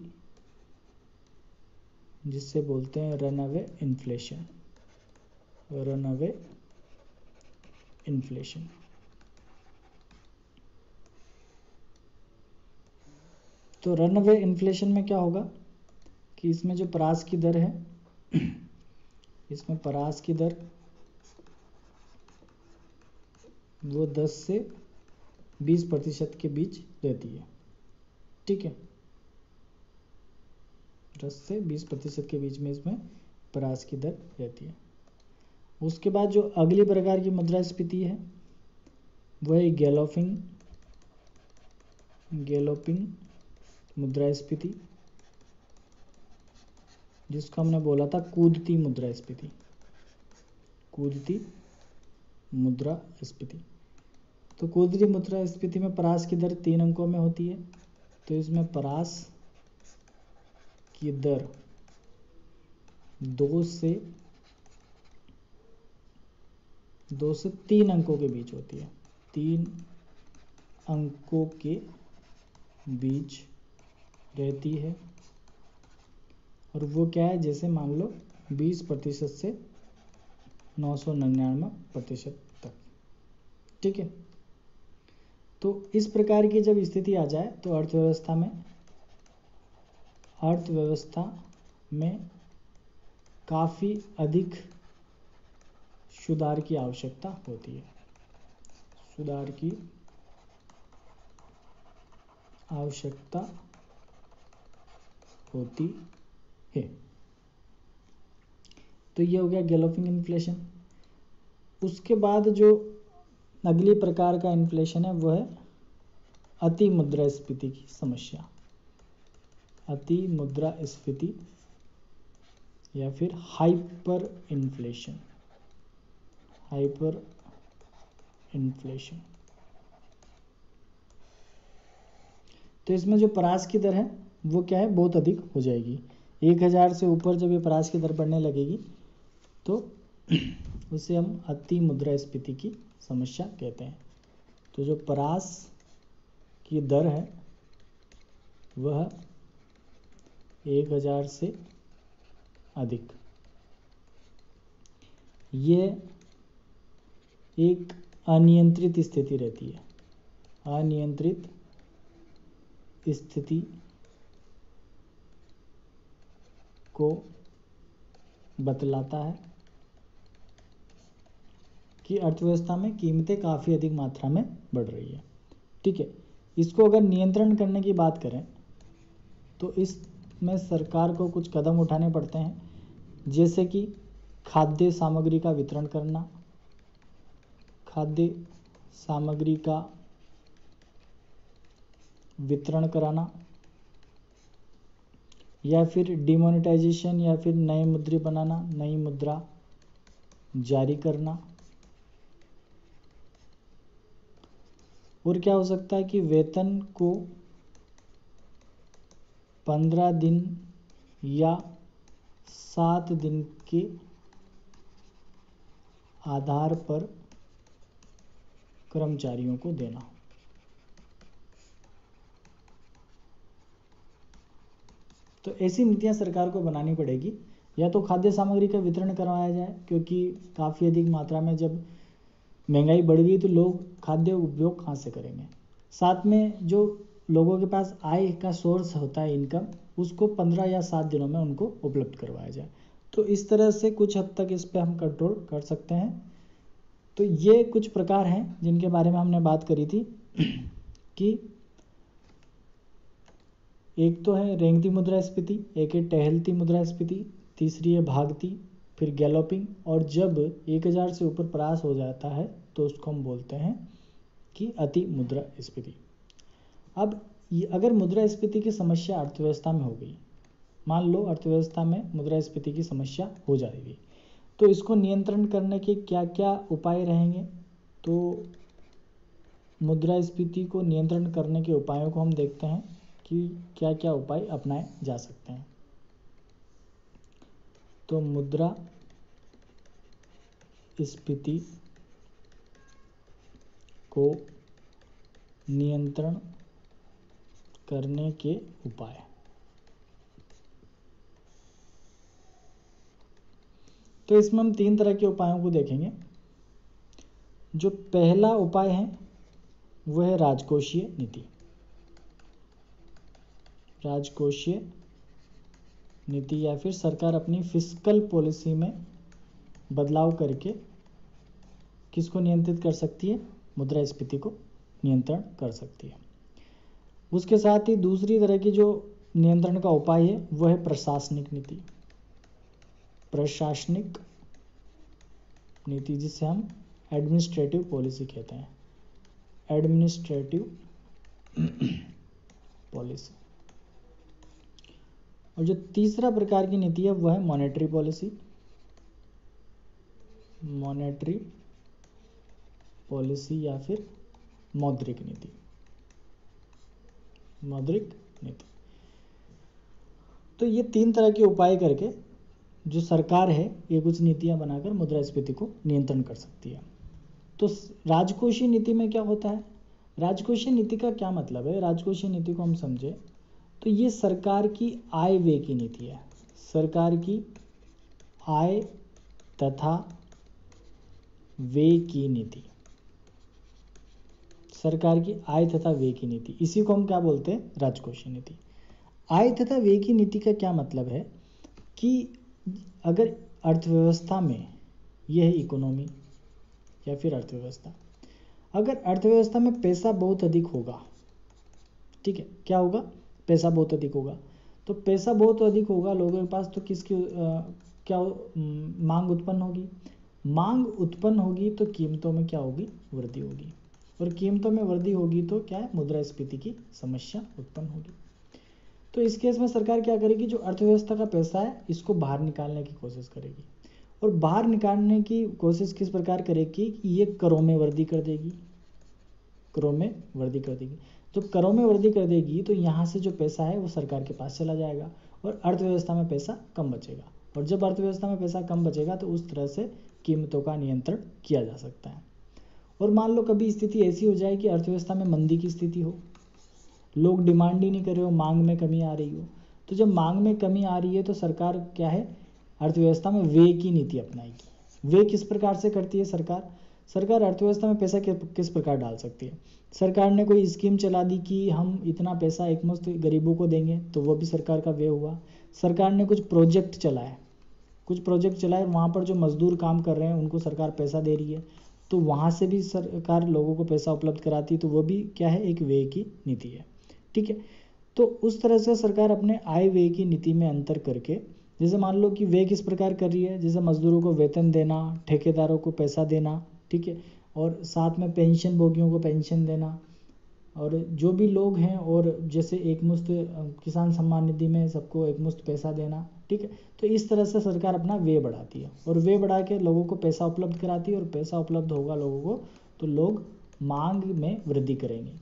जिससे बोलते हैं run away inflation, run away inflation. तो रन अवे इन्फ्लेशन में क्या होगा कि इसमें जो परास की दर है, इसमें परास की दर वो दस से बीस प्रतिशत के बीच रहती है, ठीक है, दस से बीस प्रतिशत के बीच में इसमें परास की दर रहती है। उसके बाद जो अगली प्रकार की मुद्रास्फीति है वह है गैलोपिंग गैलोपिंग मुद्रास्फीति, जिसको हमने बोला था कूदती मुद्रास्फीति, कूदती मुद्रास्फीति। तो कूदती मुद्रास्फीति में परास की दर तीन अंकों में होती है, तो इसमें परास की दर दो से दो से तीन अंकों के बीच होती है, तीन अंकों के बीच रहती है। और वो क्या है, जैसे मान लो बीस प्रतिशत से नौ सौ निन्यानवे प्रतिशत तक, ठीक है। तो इस प्रकार की जब स्थिति आ जाए तो अर्थव्यवस्था में अर्थव्यवस्था में काफ़ी अधिक सुधार की आवश्यकता होती है, सुधार की आवश्यकता होती है। तो ये हो गया गैलोपिंग इन्फ्लेशन। उसके बाद जो अगली प्रकार का इन्फ्लेशन है वह है अति मुद्रास्फीति की समस्या, अति मुद्रास्फीति या फिर हाइपर इन्फ्लेशन, हाइपर इन्फ्लेशन। तो इसमें जो परास की दर है वो क्या है, बहुत अधिक हो जाएगी। एक हज़ार से ऊपर जब ये परास की दर बढ़ने लगेगी तो उसे हम अति मुद्रास्फीति की समस्या कहते हैं। तो जो परास की दर है वह एक हज़ार से अधिक, ये एक अनियंत्रित स्थिति रहती है, अनियंत्रित स्थिति को बतलाता है कि अर्थव्यवस्था में कीमतें काफ़ी अधिक मात्रा में बढ़ रही है, ठीक है। इसको अगर नियंत्रण करने की बात करें तो इसमें सरकार को कुछ कदम उठाने पड़ते हैं, जैसे कि खाद्य सामग्री का वितरण करना, खाद्य सामग्री का वितरण कराना, या फिर डिमोनेटाइजेशन या फिर नए मुद्रे बनाना, नई मुद्रा जारी करना। और क्या हो सकता है कि वेतन को पंद्रह दिन या सात दिन के आधार पर कर्मचारियों को देना। तो ऐसी नीतियां सरकार को बनानी पड़ेगी, या तो खाद्य सामग्री का वितरण करवाया जाए, क्योंकि काफ़ी अधिक मात्रा में जब महंगाई बढ़ गई तो लोग खाद्य उपयोग कहाँ से करेंगे। साथ में जो लोगों के पास आय का सोर्स होता है इनकम, उसको पंद्रह या सात दिनों में उनको उपलब्ध करवाया जाए। तो इस तरह से कुछ हद तक इस पर हम कंट्रोल कर सकते हैं। तो ये कुछ प्रकार हैं जिनके बारे में हमने बात करी थी कि एक तो है रेंगती मुद्रास्फीति, एक है टहलती मुद्रास्फीति, तीसरी है भागती, फिर गैलोपिंग, और जब एक हज़ार से ऊपर परास हो जाता है तो उसको हम बोलते हैं की अति मुद्रास्फीति। अब अगर मुद्रास्फीति की समस्या अर्थव्यवस्था में हो गई, मान लो अर्थव्यवस्था में मुद्रास्फीति की समस्या हो जाएगी, तो इसको नियंत्रण करने के क्या क्या उपाय रहेंगे? तो मुद्रास्फीति को नियंत्रण करने के उपायों को हम देखते हैं कि क्या क्या उपाय अपनाए जा सकते हैं। तो मुद्रास्फीति को नियंत्रण करने के उपाय, तो इसमें हम तीन तरह के उपायों को देखेंगे। जो पहला उपाय है वह है राजकोषीय नीति। राजकोषीय नीति या फिर सरकार अपनी फिस्कल पॉलिसी में बदलाव करके किसको नियंत्रित कर सकती है? मुद्रास्फीति को नियंत्रण कर सकती है। उसके साथ ही दूसरी तरह की जो नियंत्रण का उपाय है वह है प्रशासनिक नीति। प्रशासनिक नीति, जिसे हम एडमिनिस्ट्रेटिव पॉलिसी कहते हैं, एडमिनिस्ट्रेटिव पॉलिसी। और जो तीसरा प्रकार की नीति है वह है मॉनेटरी पॉलिसी। मॉनेटरी पॉलिसी या फिर मौद्रिक नीति, मौद्रिक नीति। तो ये तीन तरह के उपाय करके जो सरकार है ये कुछ नीतियां बनाकर मुद्रास्फीति को नियंत्रण कर सकती है। तो राजकोषीय नीति में क्या होता है? राजकोषीय नीति का क्या मतलब है? राजकोषीय नीति को हम समझे तो ये सरकार की आय व्यय की नीति है। सरकार की आय तथा व्यय की नीति, सरकार की आय तथा व्यय की नीति, इसी को हम क्या बोलते हैं? राजकोषीय नीति। आय तथा व्यय की नीति का क्या मतलब है कि अगर अर्थव्यवस्था में, यह है इकोनॉमी या फिर अर्थव्यवस्था, अगर अर्थव्यवस्था में पैसा बहुत अधिक होगा, ठीक है, क्या होगा? पैसा बहुत अधिक होगा। तो पैसा बहुत अधिक होगा लोगों के पास, तो किसकी आ, क्या मांग उत्पन्न होगी? मांग उत्पन्न होगी तो कीमतों में क्या होगी? वृद्धि होगी। और कीमतों में वृद्धि होगी तो क्या है? मुद्रास्फीति की समस्या उत्पन्न होगी। तो इस केस में सरकार क्या करेगी? जो अर्थव्यवस्था का पैसा है इसको बाहर निकालने की कोशिश करेगी। और बाहर निकालने की कोशिश किस प्रकार करेगी? ये करों में वृद्धि कर देगी, करों में वृद्धि कर देगी। तो करों में वृद्धि कर देगी तो यहाँ से जो पैसा है वो सरकार के पास चला जाएगा और अर्थव्यवस्था में पैसा कम बचेगा। और जब अर्थव्यवस्था में पैसा कम बचेगा तो उस तरह से कीमतों का नियंत्रण किया जा सकता है। और मान लो कभी स्थिति ऐसी हो जाए कि अर्थव्यवस्था में मंदी की स्थिति हो, लोग डिमांड ही नहीं कर रहे हो, मांग में कमी आ रही हो, तो जब मांग में कमी आ रही है तो सरकार क्या है? अर्थव्यवस्था में व्यय की नीति अपनाएगी। व्यय किस प्रकार से करती है सरकार? सरकार अर्थव्यवस्था में पैसा किस प्रकार डाल सकती है? सरकार ने कोई स्कीम चला दी कि हम इतना पैसा एकमुश्त गरीबों को देंगे, तो वो भी सरकार का व्यय हुआ। सरकार ने कुछ प्रोजेक्ट चलाए, कुछ प्रोजेक्ट चलाए वहाँ पर जो मजदूर काम कर रहे हैं उनको सरकार पैसा दे रही है, तो वहाँ से भी सरकार लोगों को पैसा उपलब्ध कराती, तो वो भी क्या है? एक व्यय की नीति है, ठीक है। तो उस तरह से सरकार अपने आय व्यय की नीति में अंतर करके, जैसे मान लो कि व्यय किस प्रकार कर रही है, जैसे मजदूरों को वेतन देना, ठेकेदारों को पैसा देना, ठीक है, और साथ में पेंशन भोगियों को पेंशन देना, और जो भी लोग हैं, और जैसे एकमुश्त किसान सम्मान निधि में सबको एकमुश्त पैसा देना, ठीक है। तो इस तरह से सरकार अपना व्यय बढ़ाती है और व्यय बढ़ा के लोगों को पैसा उपलब्ध कराती है। और पैसा उपलब्ध होगा लोगों को तो लोग मांग में वृद्धि करेंगे।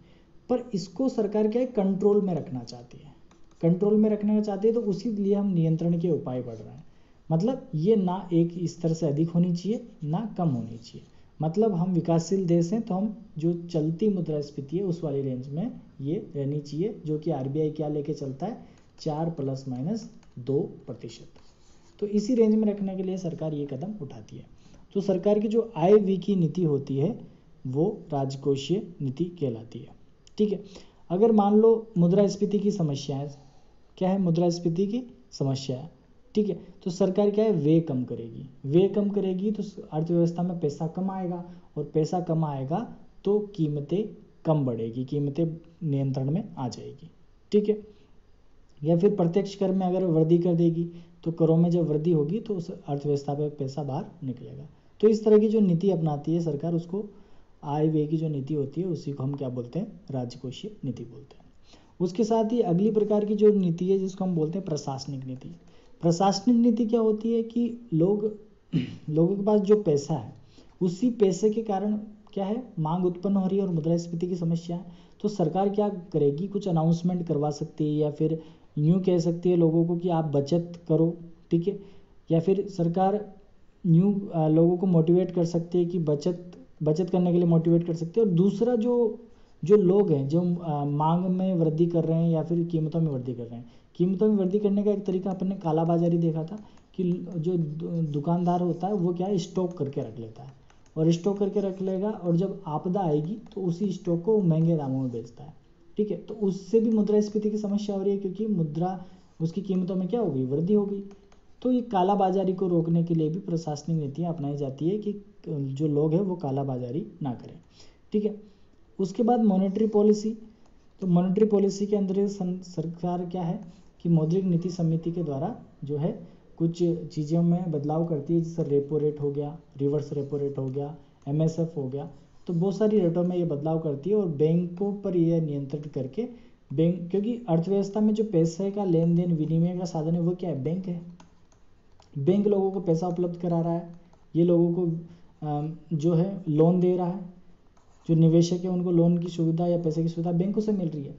पर इसको सरकार क्या है? कंट्रोल में रखना चाहती है, कंट्रोल में रखना चाहती है। तो उसी लिए हम नियंत्रण के उपाय बढ़ रहे हैं। मतलब ये ना एक स्तर से अधिक होनी चाहिए ना कम होनी चाहिए। मतलब हम विकासशील देश हैं तो हम जो चलती मुद्रास्फीति है उस वाली रेंज में ये रहनी चाहिए, जो कि आरबीआई क्या लेके चलता है? चार प्लस माइनस दो प्रतिशत। तो इसी रेंज में रखने के लिए सरकार ये कदम उठाती है। तो सरकार की जो आय व्यय की नीति होती है वो राजकोषीय नीति कहलाती है, ठीक है। अगर मान लो मुद्रास्फीति की समस्या है, क्या है? मुद्रास्फीति की समस्या है, ठीक है। तो सरकार क्या है? व्यय कम करेगी। व्यय कम करेगी तो अर्थव्यवस्था में पैसा कम आएगा, और पैसा कम आएगा तो कीमतें कम बढ़ेगी, कीमतें नियंत्रण में आ जाएगी, ठीक है। या फिर प्रत्यक्ष कर में अगर वृद्धि कर देगी तो करों में जब वृद्धि होगी तो उस अर्थव्यवस्था पे पैसा बाहर निकलेगा। तो इस तरह की जो नीति अपनाती है सरकार उसको आय व्यय की जो नीति होती है उसी को हम क्या बोलते हैं, राजकोषीय नीति बोलते हैं। उसके साथ ही अगली प्रकार की जो नीति है जिसको हम बोलते हैं प्रशासनिक नीति। प्रशासनिक नीति क्या होती है कि लोग लोगों के पास जो पैसा है उसी पैसे के कारण क्या है, मांग उत्पन्न हो रही है और मुद्रास्फीति की समस्या है। तो सरकार क्या करेगी, कुछ अनाउंसमेंट करवा सकती है या फिर यूँ कह सकती है लोगों को कि आप बचत करो, ठीक है, या फिर सरकार न्यू लोगों को मोटिवेट कर सकती है कि बचत बचत करने के लिए मोटिवेट कर सकती है। और दूसरा जो जो लोग हैं जो आ, मांग में वृद्धि कर रहे हैं या फिर कीमतों में वृद्धि कर रहे हैं, कीमतों में वृद्धि करने का एक तरीका अपन ने काला बाजारी देखा था कि जो दुकानदार होता है वो क्या है, स्टॉक करके रख लेता है और स्टॉक करके रख लेगा और जब आपदा आएगी तो उसी स्टॉक को महंगे दामों में बेचता है, ठीक है। तो उससे भी मुद्रास्फीति की समस्या हो रही है क्योंकि मुद्रा उसकी कीमतों में क्या होगी, वृद्धि होगी। तो ये काला बाजारी को रोकने के लिए भी प्रशासनिक नीतियाँ अपनाई जाती है कि जो लोग हैं वो काला बाजारी ना करें, ठीक है। उसके बाद मॉनेटरी पॉलिसी, तो मॉनेटरी पॉलिसी के अंदर सरकार क्या है कि मौद्रिक नीति समिति के द्वारा जो है कुछ चीज़ों में बदलाव करती है, जैसे रेपो रेट हो गया, रिवर्स रेपो रेट हो गया, एम एस एफ हो गया, तो बहुत सारी रेटों में ये बदलाव करती है और बैंकों पर यह नियंत्रित करके बैंक, क्योंकि अर्थव्यवस्था में जो पैसे का लेन देन विनिमय का साधन है वो क्या है, बैंक है। बैंक लोगों को पैसा उपलब्ध करा रहा है, ये लोगों को जो है लोन दे रहा है, जो निवेशक है उनको लोन की सुविधा या पैसे की सुविधा बैंकों से मिल रही है।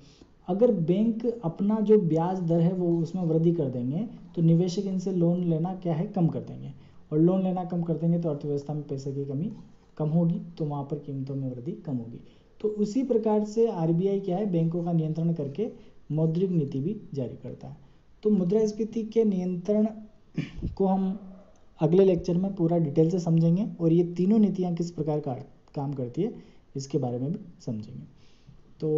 अगर बैंक अपना जो ब्याज दर है वो उसमें वृद्धि कर देंगे तो निवेशक इनसे लोन लेना क्या है, कम कर देंगे, और लोन लेना कम कर देंगे तो अर्थव्यवस्था में पैसे की कमी कम होगी, तो वहाँ पर कीमतों में वृद्धि कम होगी। तो उसी प्रकार से आर बी आई क्या है, बैंकों का नियंत्रण करके मौद्रिक नीति भी जारी करता है। तो मुद्रास्फीति के नियंत्रण को हम अगले लेक्चर में पूरा डिटेल से समझेंगे और ये तीनों नीतियाँ किस प्रकार का काम करती है इसके बारे में भी समझेंगे। तो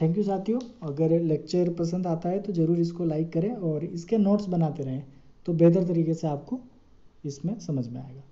थैंक यू साथियों, अगर लेक्चर पसंद आता है तो ज़रूर इसको लाइक करें और इसके नोट्स बनाते रहें तो बेहतर तरीके से आपको इसमें समझ में आएगा।